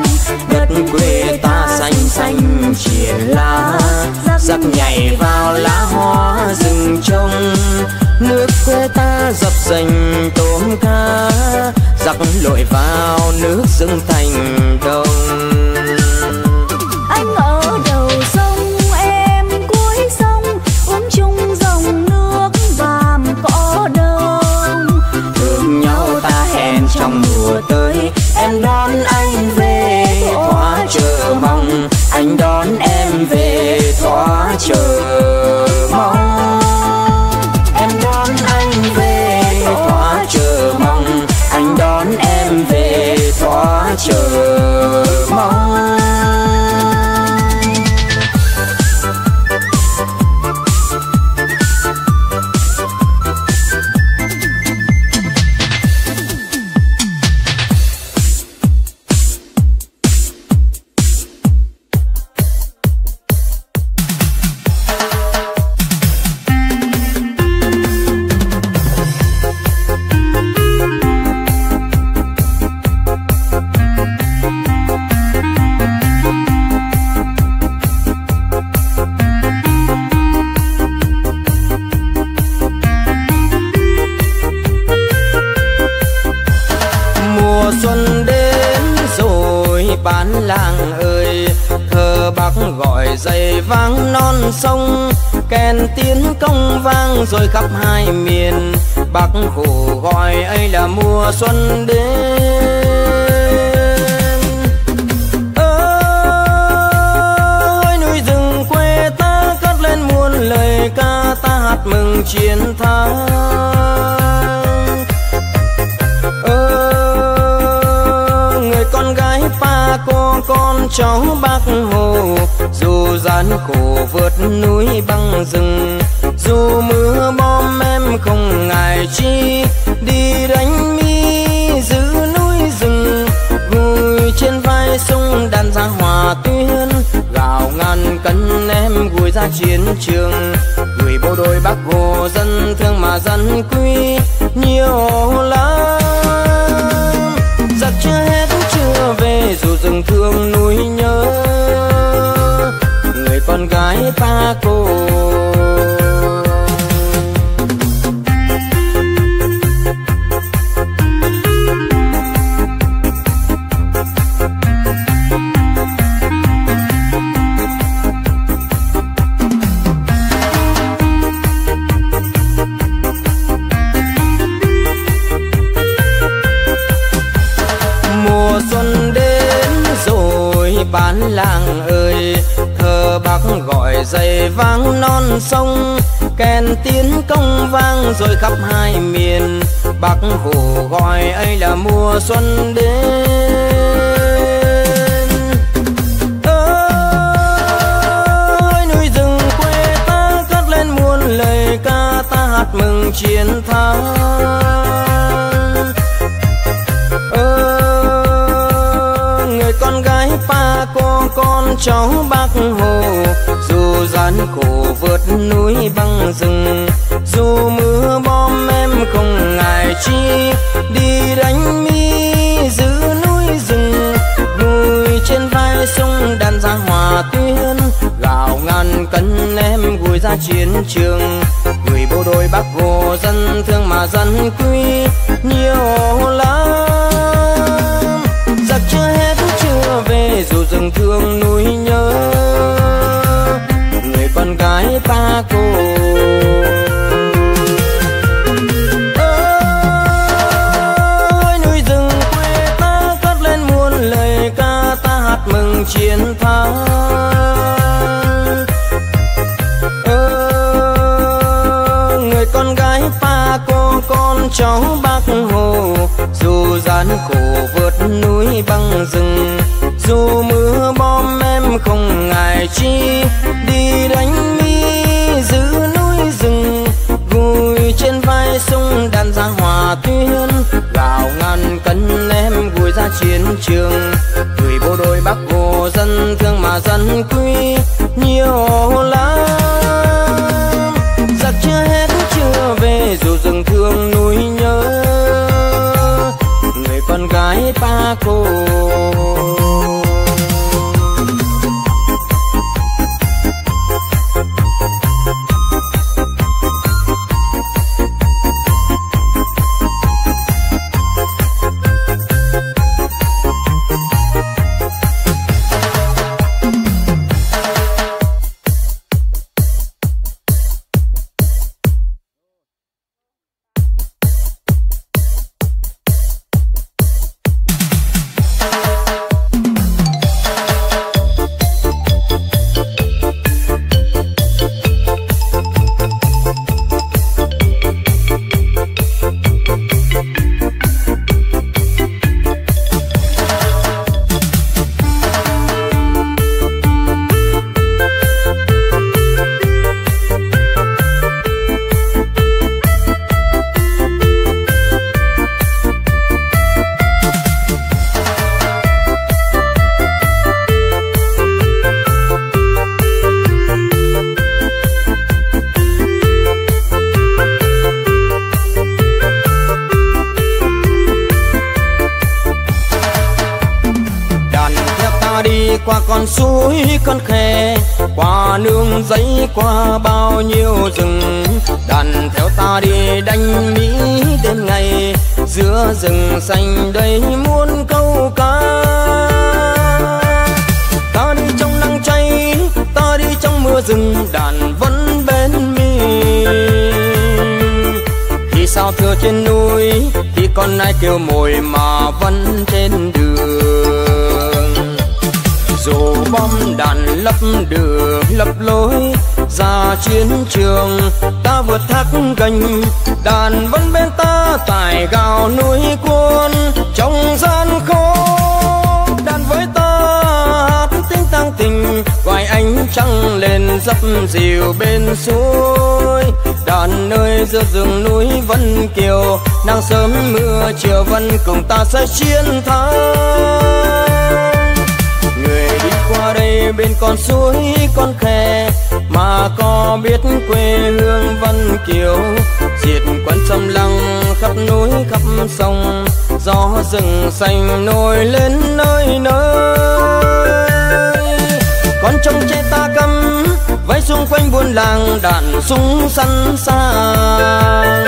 Đất quê ta xanh xanh triển lá, giặc nhảy vào lá hoa rừng trông. Nước quê ta dập dành tôm cá, giặc lội vào dựng thành đông. Anh ở đầu sông em cuối sông, uống chung dòng nước vàm cỏ đông. Thương nhau ta hẹn trong mùa tới, em đón anh về Thỏa chờ mong. Anh đón em về Thỏa chờ mong. Em đón anh về Thỏa chờ mong. Anh đón em về Thỏa chờ mong. Tiến công vang rồi khắp hai miền, Bắc khổ gọi ấy là mùa xuân đến. Ơi núi rừng quê ta cất lên muôn lời ca, ta hát mừng chiến thắng. Ơ người con gái ba cô con cháu Bác Hồ, dù gian khổ vượt núi băng rừng, dù mưa bom em không ngại chi, đi đánh mi giữ núi rừng. Gùi trên vai sông đàn ra hòa tuyến, gạo ngàn cân em gùi ra chiến trường. Gửi bộ đội Bác Hồ dân thương mà dân quý nhiều lắm. Giặc chưa hết chưa về, dù rừng thương núi nhớ, người con gái ta cô. Mùa xuân đến rồi bán làng ơi, thơ Bác gọi dày vang non sông. Kèn tiến công vang rồi khắp hai miền, Bác Hồ gọi ấy là mùa xuân đến. Ơi núi rừng quê ta cất lên muôn lời ca, ta hát mừng chiến thắng. Ơ người con gái ba cô con cháu Bác Hồ, dù gian khổ vượt núi băng rừng, dù mưa bom em không ngại chi, đi đánh mi giữ núi rừng. Gùi trên vai sông đàn ra hòa tuyến, gạo ngàn cân em gùi ra chiến trường. Gửi bộ đội Bác Hồ dân thương mà dân quý nhiều lắm. Giặc chưa hết chưa về, dù rừng thương núi nhớ, người con gái ta cô. Ơi núi rừng quê ta cất lên muôn lời ca, ta hát mừng chiến thắng. Ơ người con gái ta cô con cháu Bác Hồ, dù gian khổ vượt núi băng rừng, dù mưa bom em không ngại chi, đi đánh mi giữ núi rừng. Gùi trên vai sông đàn ra hòa tuyến, gạo ngàn cân em gùi ra chiến trường. Gửi bộ đội Bác Hồ dân thương mà dân quý nhiều lắm. Giặc chưa hết chưa về, dù rừng thương núi nhớ, người con gái ta cô. ta đi qua con suối con khe, qua nương giấy, qua bao nhiêu rừng. Đàn theo ta đi đánh Mỹ đêm ngày, giữa rừng xanh đây muốn câu cá. Ta đi trong nắng cháy, ta đi trong mưa rừng, đàn vẫn bên mình. Khi sao thưa trên núi, khi con nai kêu mồi mà vẫn trên đường. Dù bom đạn lấp đường lấp lối, ra chiến trường ta vượt thác gành, đàn vẫn bên ta tải gào núi cuốn trong gian khổ. Đàn với ta hát tiếng tang tình, gọi ánh trăng lên dấp dìu bên suối. Đàn nơi giữa rừng núi Vân Kiều, nắng sớm mưa chiều vẫn cùng ta sẽ chiến thắng. Người đi qua đây bên con suối con khe, mà có biết quê hương Vân Kiều. Diệt quân xâm lăng khắp núi khắp sông, gió rừng xanh nổi lên nơi nơi. Con trông che ta cắm váy xung quanh buôn làng, đạn súng săn sàng.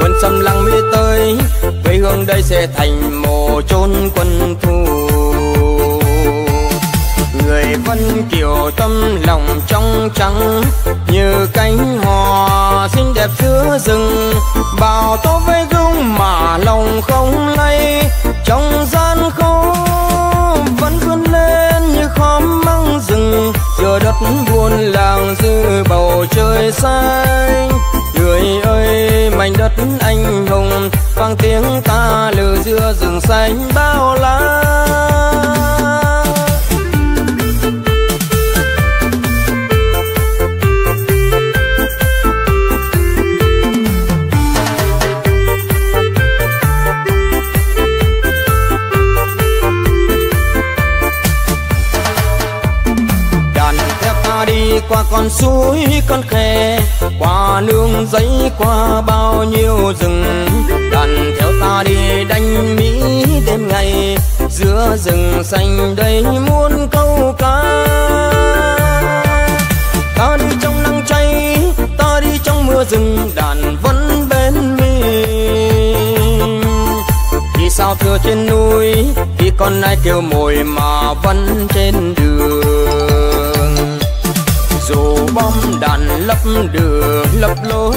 Quân xâm lăng mới tới, quê hương đây sẽ thành mồ chôn quân thù. Người Vân Kiều tâm lòng trong trắng, như cánh hò xinh đẹp giữa rừng. Bào tố với gương mà lòng không lay, trong gian khổ vẫn vươn lên như khóm măng rừng. Giữa đất buôn làng dư bầu trời xanh, người ơi mảnh đất anh hùng, vang tiếng ta lừ giữa rừng xanh bao la. Qua con suối con khe, qua nương giấy, qua bao nhiêu rừng. Đàn theo ta đi đánh Mỹ đêm ngày, giữa rừng xanh đây muốn câu cá. Ta đi trong nắng cháy, ta đi trong mưa rừng, đàn vẫn bên mình. Khi sao thưa trên núi, khi con nai kêu mồi mà vẫn trên đường. Dù bom đạn lấp đường lấp lối,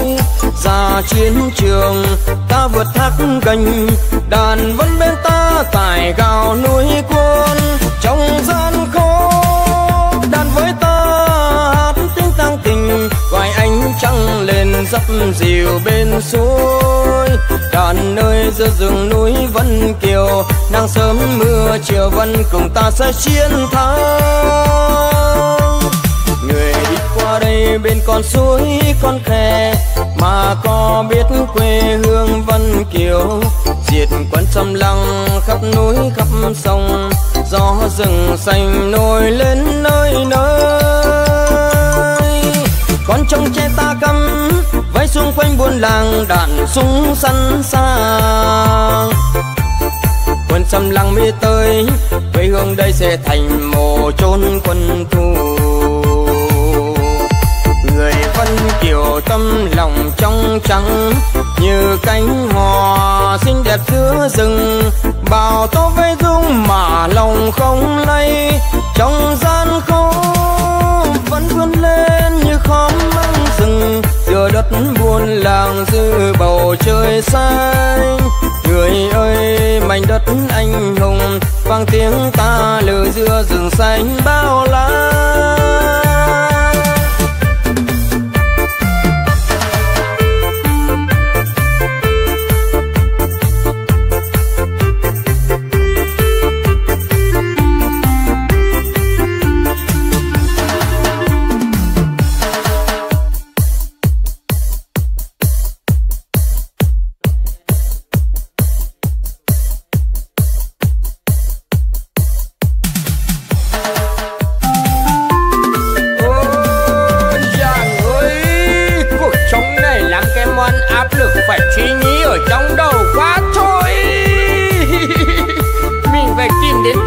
ra chiến trường ta vượt thác gành, đàn vẫn bên ta tải gào núi cuốn trong gian khổ. Đàn với ta hát tiếng tang tình, gọi ánh trăng lên dấp dìu bên suối. Đàn nơi giữa rừng núi Vân Kiều, nắng sớm mưa chiều vẫn cùng ta sẽ chiến thắng. Người đi qua đây bên con suối con khe, mà có biết quê hương Vân Kiều. Diệt quân xâm lăng khắp núi khắp sông, gió rừng xanh nổi lên nơi nơi. Con trông che ta cắm váy xung quanh buôn làng, đạn súng săn sàng. Quân xâm lăng mới tới, quê hương đây sẽ thành mồ chôn quân thù. Người Vân Kiều tâm lòng trong trắng, như cánh hò xinh đẹp giữa rừng. Bào tố với dung mà lòng không lay, trong gian khổ vẫn vươn lên như khóm măng rừng. Giữa đất buôn làng dư bầu trời xanh, người ơi mảnh đất anh hùng, vang tiếng ta lừ giữa rừng xanh bao la.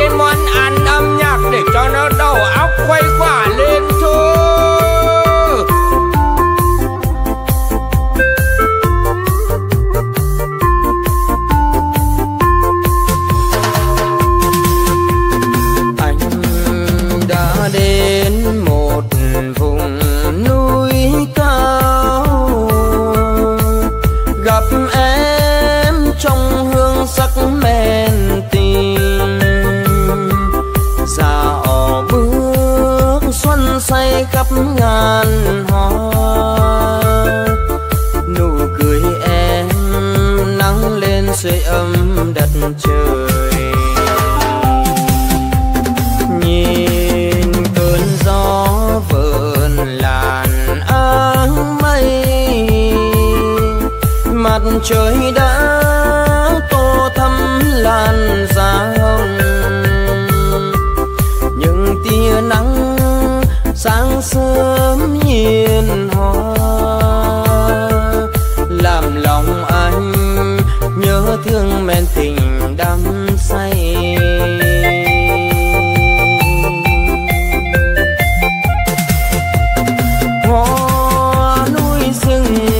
cái món ăn âm nhạc để cho nó đầu óc quay quả lên thôi. Anh đã đến một vùng núi cao, gặp em trong hương sắc men tình. Dạo bước xuân say khắp ngàn hoa, nụ cười em nắng lên sưởi ấm đất trời. Nhìn cơn gió vờn làn áng mây, mặt trời đã tô thắm làn da hồng. Tia nắng sáng sớm hiền hòa, làm lòng anh nhớ thương men tình đắm say. Hoa núi rừng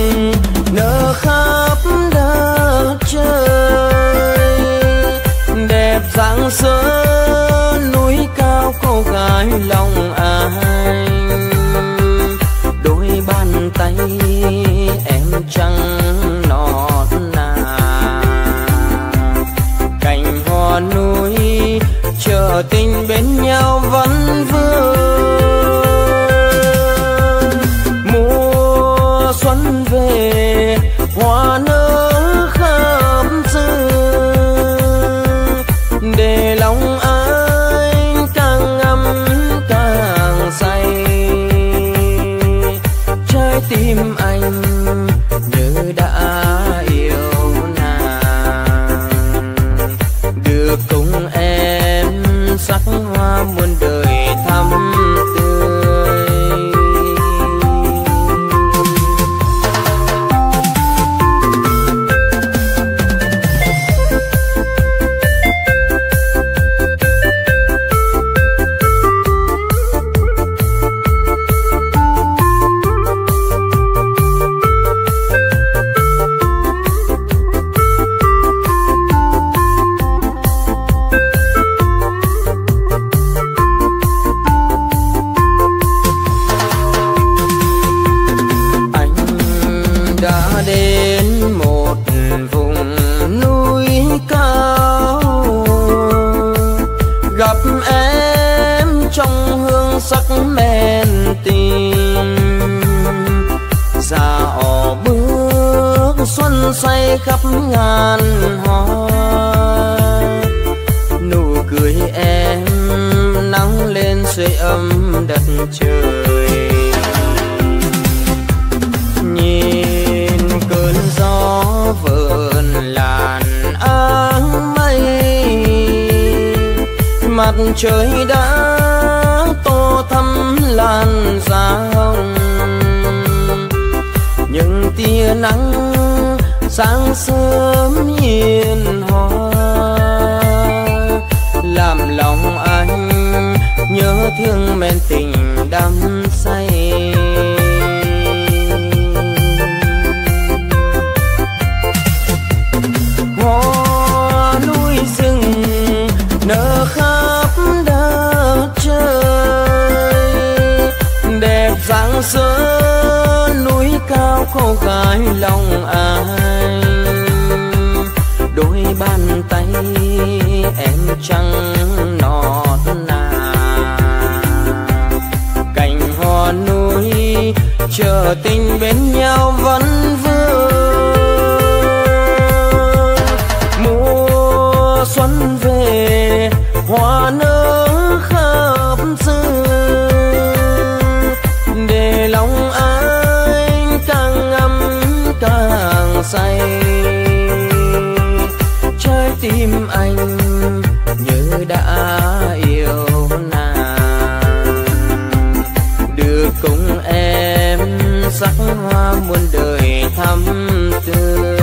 nở khắp đất trời, đẹp rạng rỡ cô gái lòng anh. Đôi bàn tay em trắng nọt nà, cành hoa núi chờ tình bên nhau vẫn vương. Mùa xuân về hoa nở khắp rừng, để lòng anh say. Trái tim anh như đã yêu nàng, được cùng em sắc hoa muôn đời thắm tươi. Say khắp ngàn hoa, nụ cười em nắng lên sưởi ấm đất trời. Nhìn cơn gió vờn làn áng mây, mặt trời đã tô thắm làn da hồng. Những tia nắng sáng sớm hiền hòa, làm lòng anh nhớ thương men tình đắm say. Hoa núi rừng nở khắp đất trời, đẹp rạng rỡ núi cao cô gái lòng anh. Đôi bàn tay em trắng nọt nà, cành hoa núi chờ tình bên nhau vẫn vương. Mùa xuân về hoa nở khắp rừng, để lòng anh càng ngắm càng say. Trái tim anh như đã yêu nàng, được cùng em sắc hoa muôn đời thắm tươi.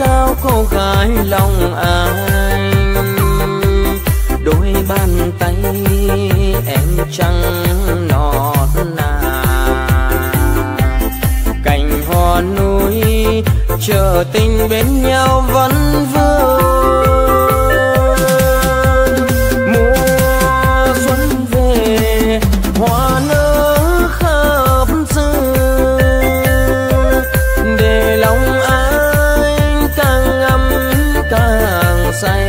cao cô gái lòng anh, đôi bàn tay em trắng nọt nà, cành hoa núi chờ tình bên nhau vẫn vương. Mùa xuân về hoa nở khắp rừng, để lòng anh càng ngắm càng say,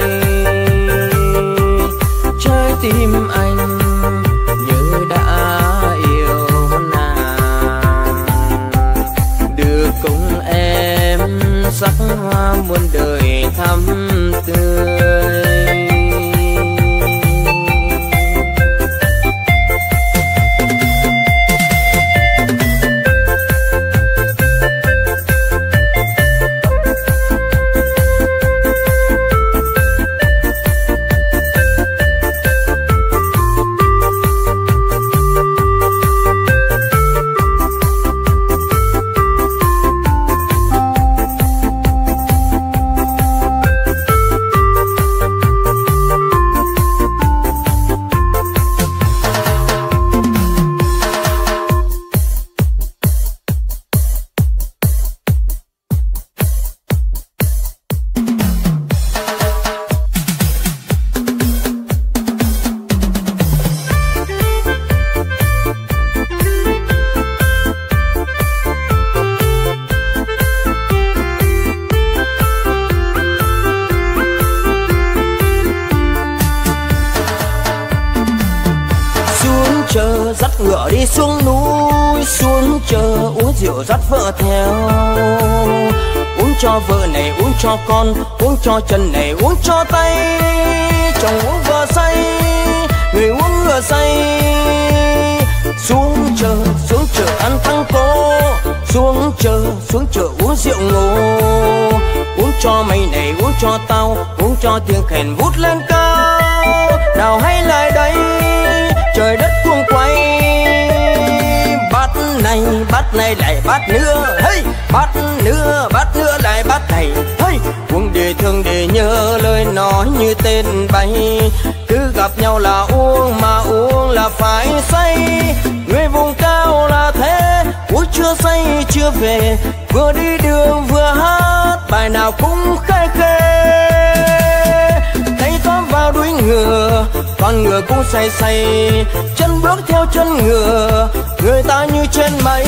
trái tim anh như đã yêu nàng, được cùng em sắc hoa muôn đời thắm tươi. Rượu dắt vợ theo, uống cho vợ này, uống cho con, uống cho chân này, uống cho tay. Chồng uống vợ say, người uống ngựa say. Xuống chợ, xuống chợ ăn thắng cố, xuống chợ, xuống chợ uống rượu ngô. Uống cho mày này, uống cho tao, uống cho tiếng khen vút lên cao. Nào hay lại đây, trời đất cuồng quay. Này bát này lại bát nữa, hey bát nữa bát nữa lại bát này, hey uống để thương để nhớ lời nói như tên bay. Cứ gặp nhau là uống mà uống là phải say. Người vùng cao là thế, uống chưa say chưa về, vừa đi đường vừa hát bài nào cũng khê khê. Tay tóm vào đuôi ngựa, con ngựa cũng say say, chân bước theo chân ngựa, người ta như trên mây.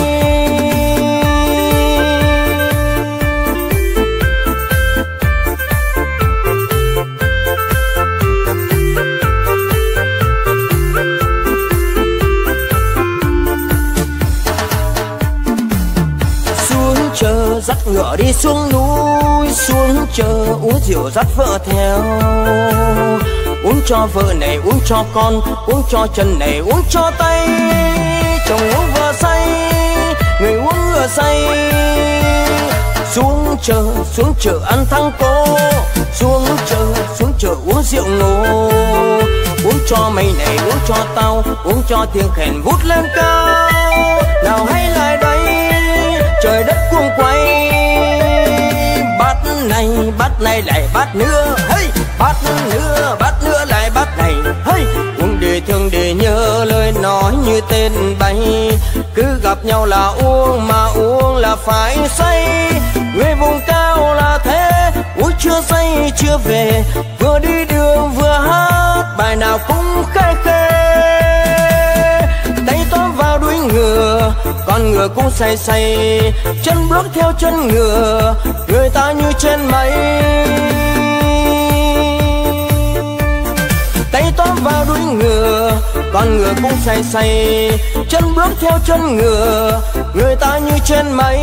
Xuống chờ dắt ngựa đi xuống núi, xuống chờ uống rượu dắt vợ theo, uống cho vợ này, uống cho con, uống cho chân này, uống cho tay. Chồng uống vợ say, người uống ngựa say. Xuống chợ, xuống chợ ăn thắng cố, xuống chợ, xuống chợ uống rượu ngô. Uống cho mày này, uống cho tao, uống cho tiếng khen vút lên cao. Nào hay lại đây, trời đất cuồng quay. Bát này, bát này lại bát nữa, hey bát nữa, bát nữa lại bát này, hey uống để thương để nhớ lời nói như tên bay. Cứ gặp nhau là uống mà uống là phải say. Người vùng cao là thế, uống chưa say chưa về, vừa đi đường vừa hát bài nào cũng khê khê. Tay tóm vào đuôi ngựa, con ngựa cũng say say, chân bước theo chân ngựa, người ta như trên mây. Tay tóm vào đuôi ngựa, con ngựa cũng say say, chân bước theo chân ngựa, người ta như trên mây.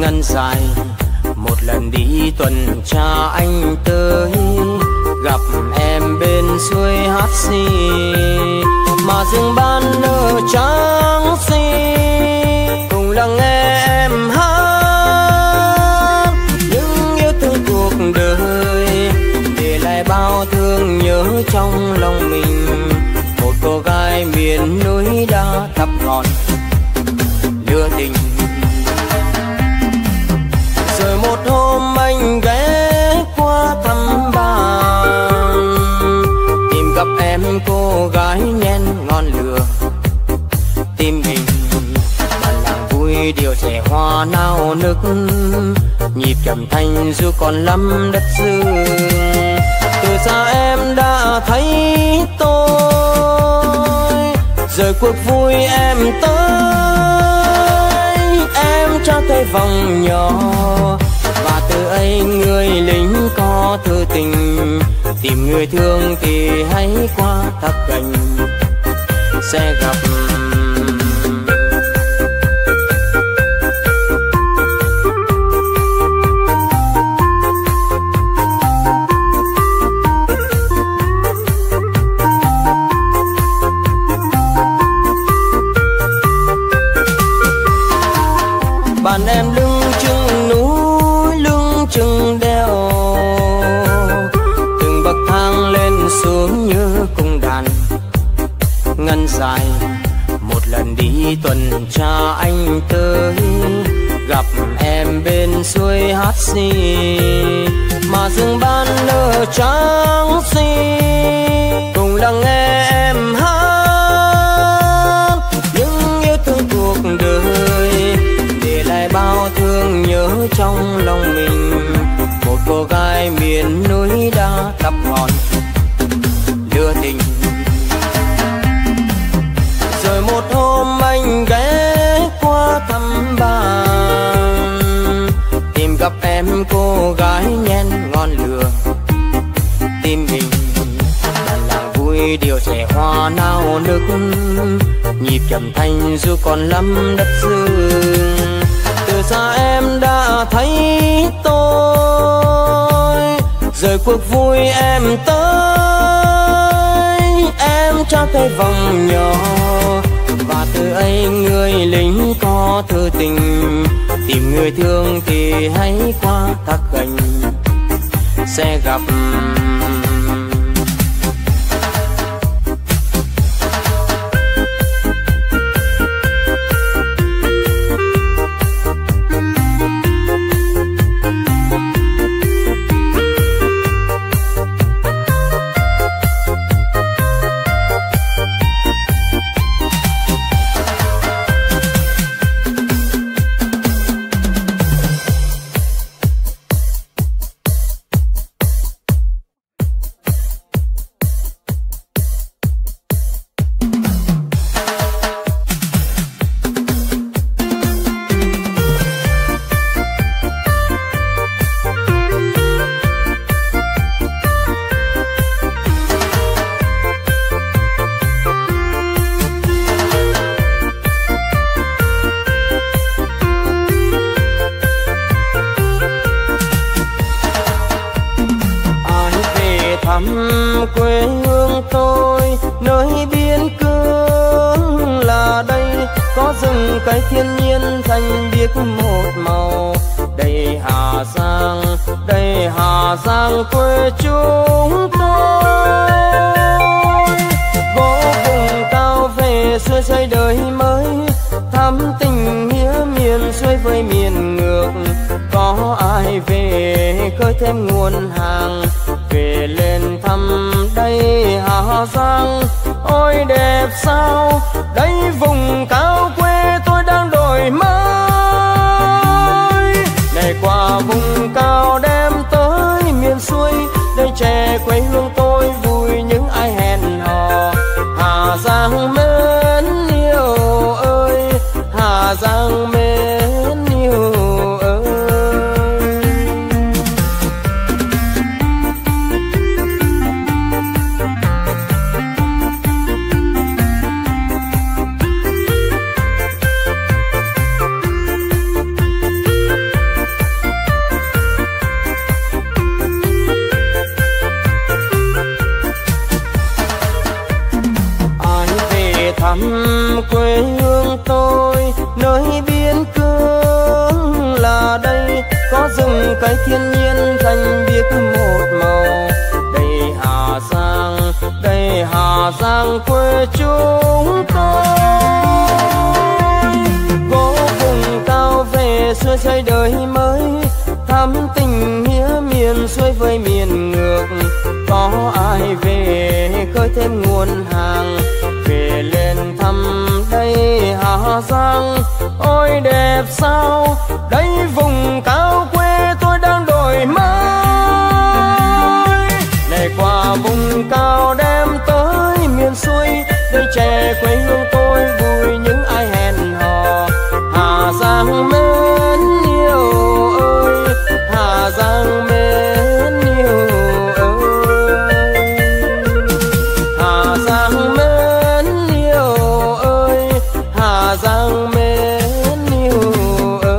ngân dài. Một lần đi tuần tra anh tới, gặp em bên suối Hát Xì mà rừng ban nở trắng xi. Cùng lắng nghe em hát những yêu thương cuộc đời, để lại bao thương nhớ trong lòng mình. Một cô gái miền núi đã thắp ngọn lửa tình. Rồi một hôm anh ghé qua thăm bà, tìm gặp em cô gái nhen ngọn lửa tim mình. Bản làng vui điều trẻ hoa nao nức, nhịp trầm thanh du còn lắm đất dương. Từ xa em đã thấy tôi, rồi cuộc vui em tới. Em trao tay vòng nhỏ, và từ ấy người lính có thư tình. Tìm người thương thì hãy qua thác cành sẽ gặp. Bạn em lưng chừng núi, lưng chừng đèo, từng bậc thang lên xuống như cung đàn ngân dài. Một lần đi tuần tra anh tới, gặp em bên suối Hát Xì mà rừng ban nở trắng xi. Cùng lắng nghe em hát những yêu thương cuộc đời, để lại bao thương nhớ trong lòng mình. Một cô gái miền núi đã thắp ngọn lửa tình. Rồi một hôm anh ghé qua thăm bà, tìm gặp em cô gái nhen ngọn lửa tim mình. Bản làng vui điều trẻ hoa nao nức, nhịp trầm thanh du còn lắm đất dương. Từ xa em đã thấy tôi, rồi cuộc vui em tới. Em trao tay vòng nhỏ, và từ ấy người lính có thư tình. Tìm người thương thì hãy qua thác cành sẽ gặp. thăm quê hương tôi nơi biên cương là đây, có rừng cây thiên nhiên xanh biếc một màu. Đây Hà Giang, đây Hà Giang quê chúng tôi. Gỗ vùng cao về xuôi xây đời mới, thắm tình nghĩa miền xuôi với miền ngược. Có ai về khơi thêm nguồn hàng, về lên thăm đây Hà Giang ôi đẹp sao. Đây vùng cao quê tôi đang đổi mới, này qua vùng cao đem tới miền xuôi. Đây trẻ quê hương tôi vui những ai hẹn hò. Hà Giang mến yêu ơi, Hà Giang mến yêu ơi, Hà Giang mến yêu ơi, Hà Giang mến yêu ơi.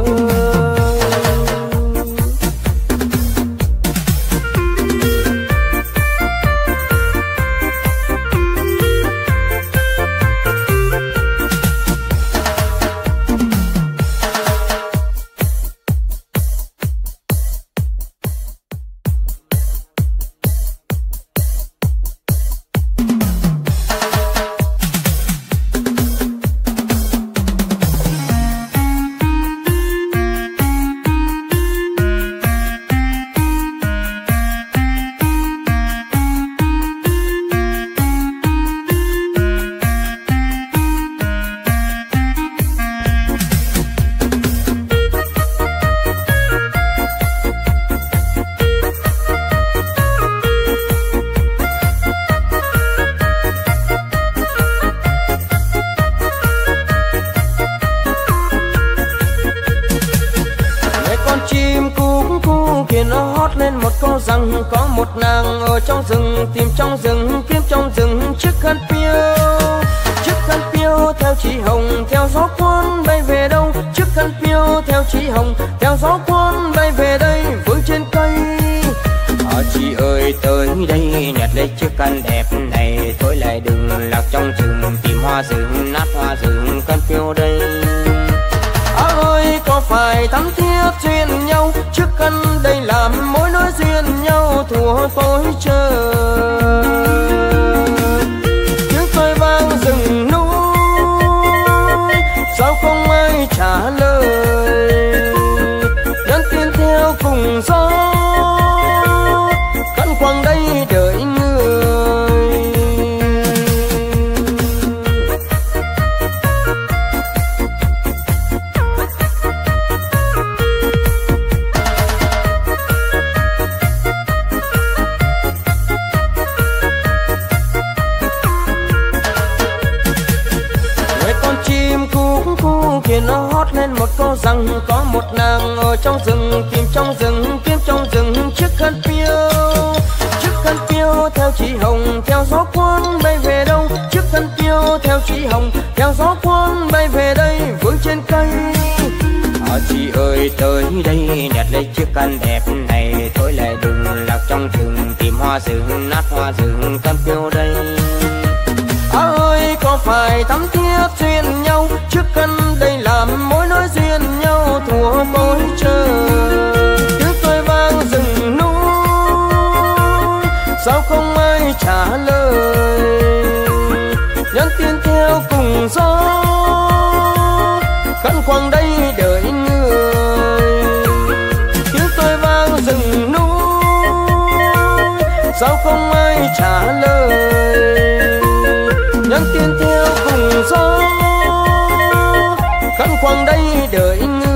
Nhắn tin theo cùng gió khăn quang đây đợi người.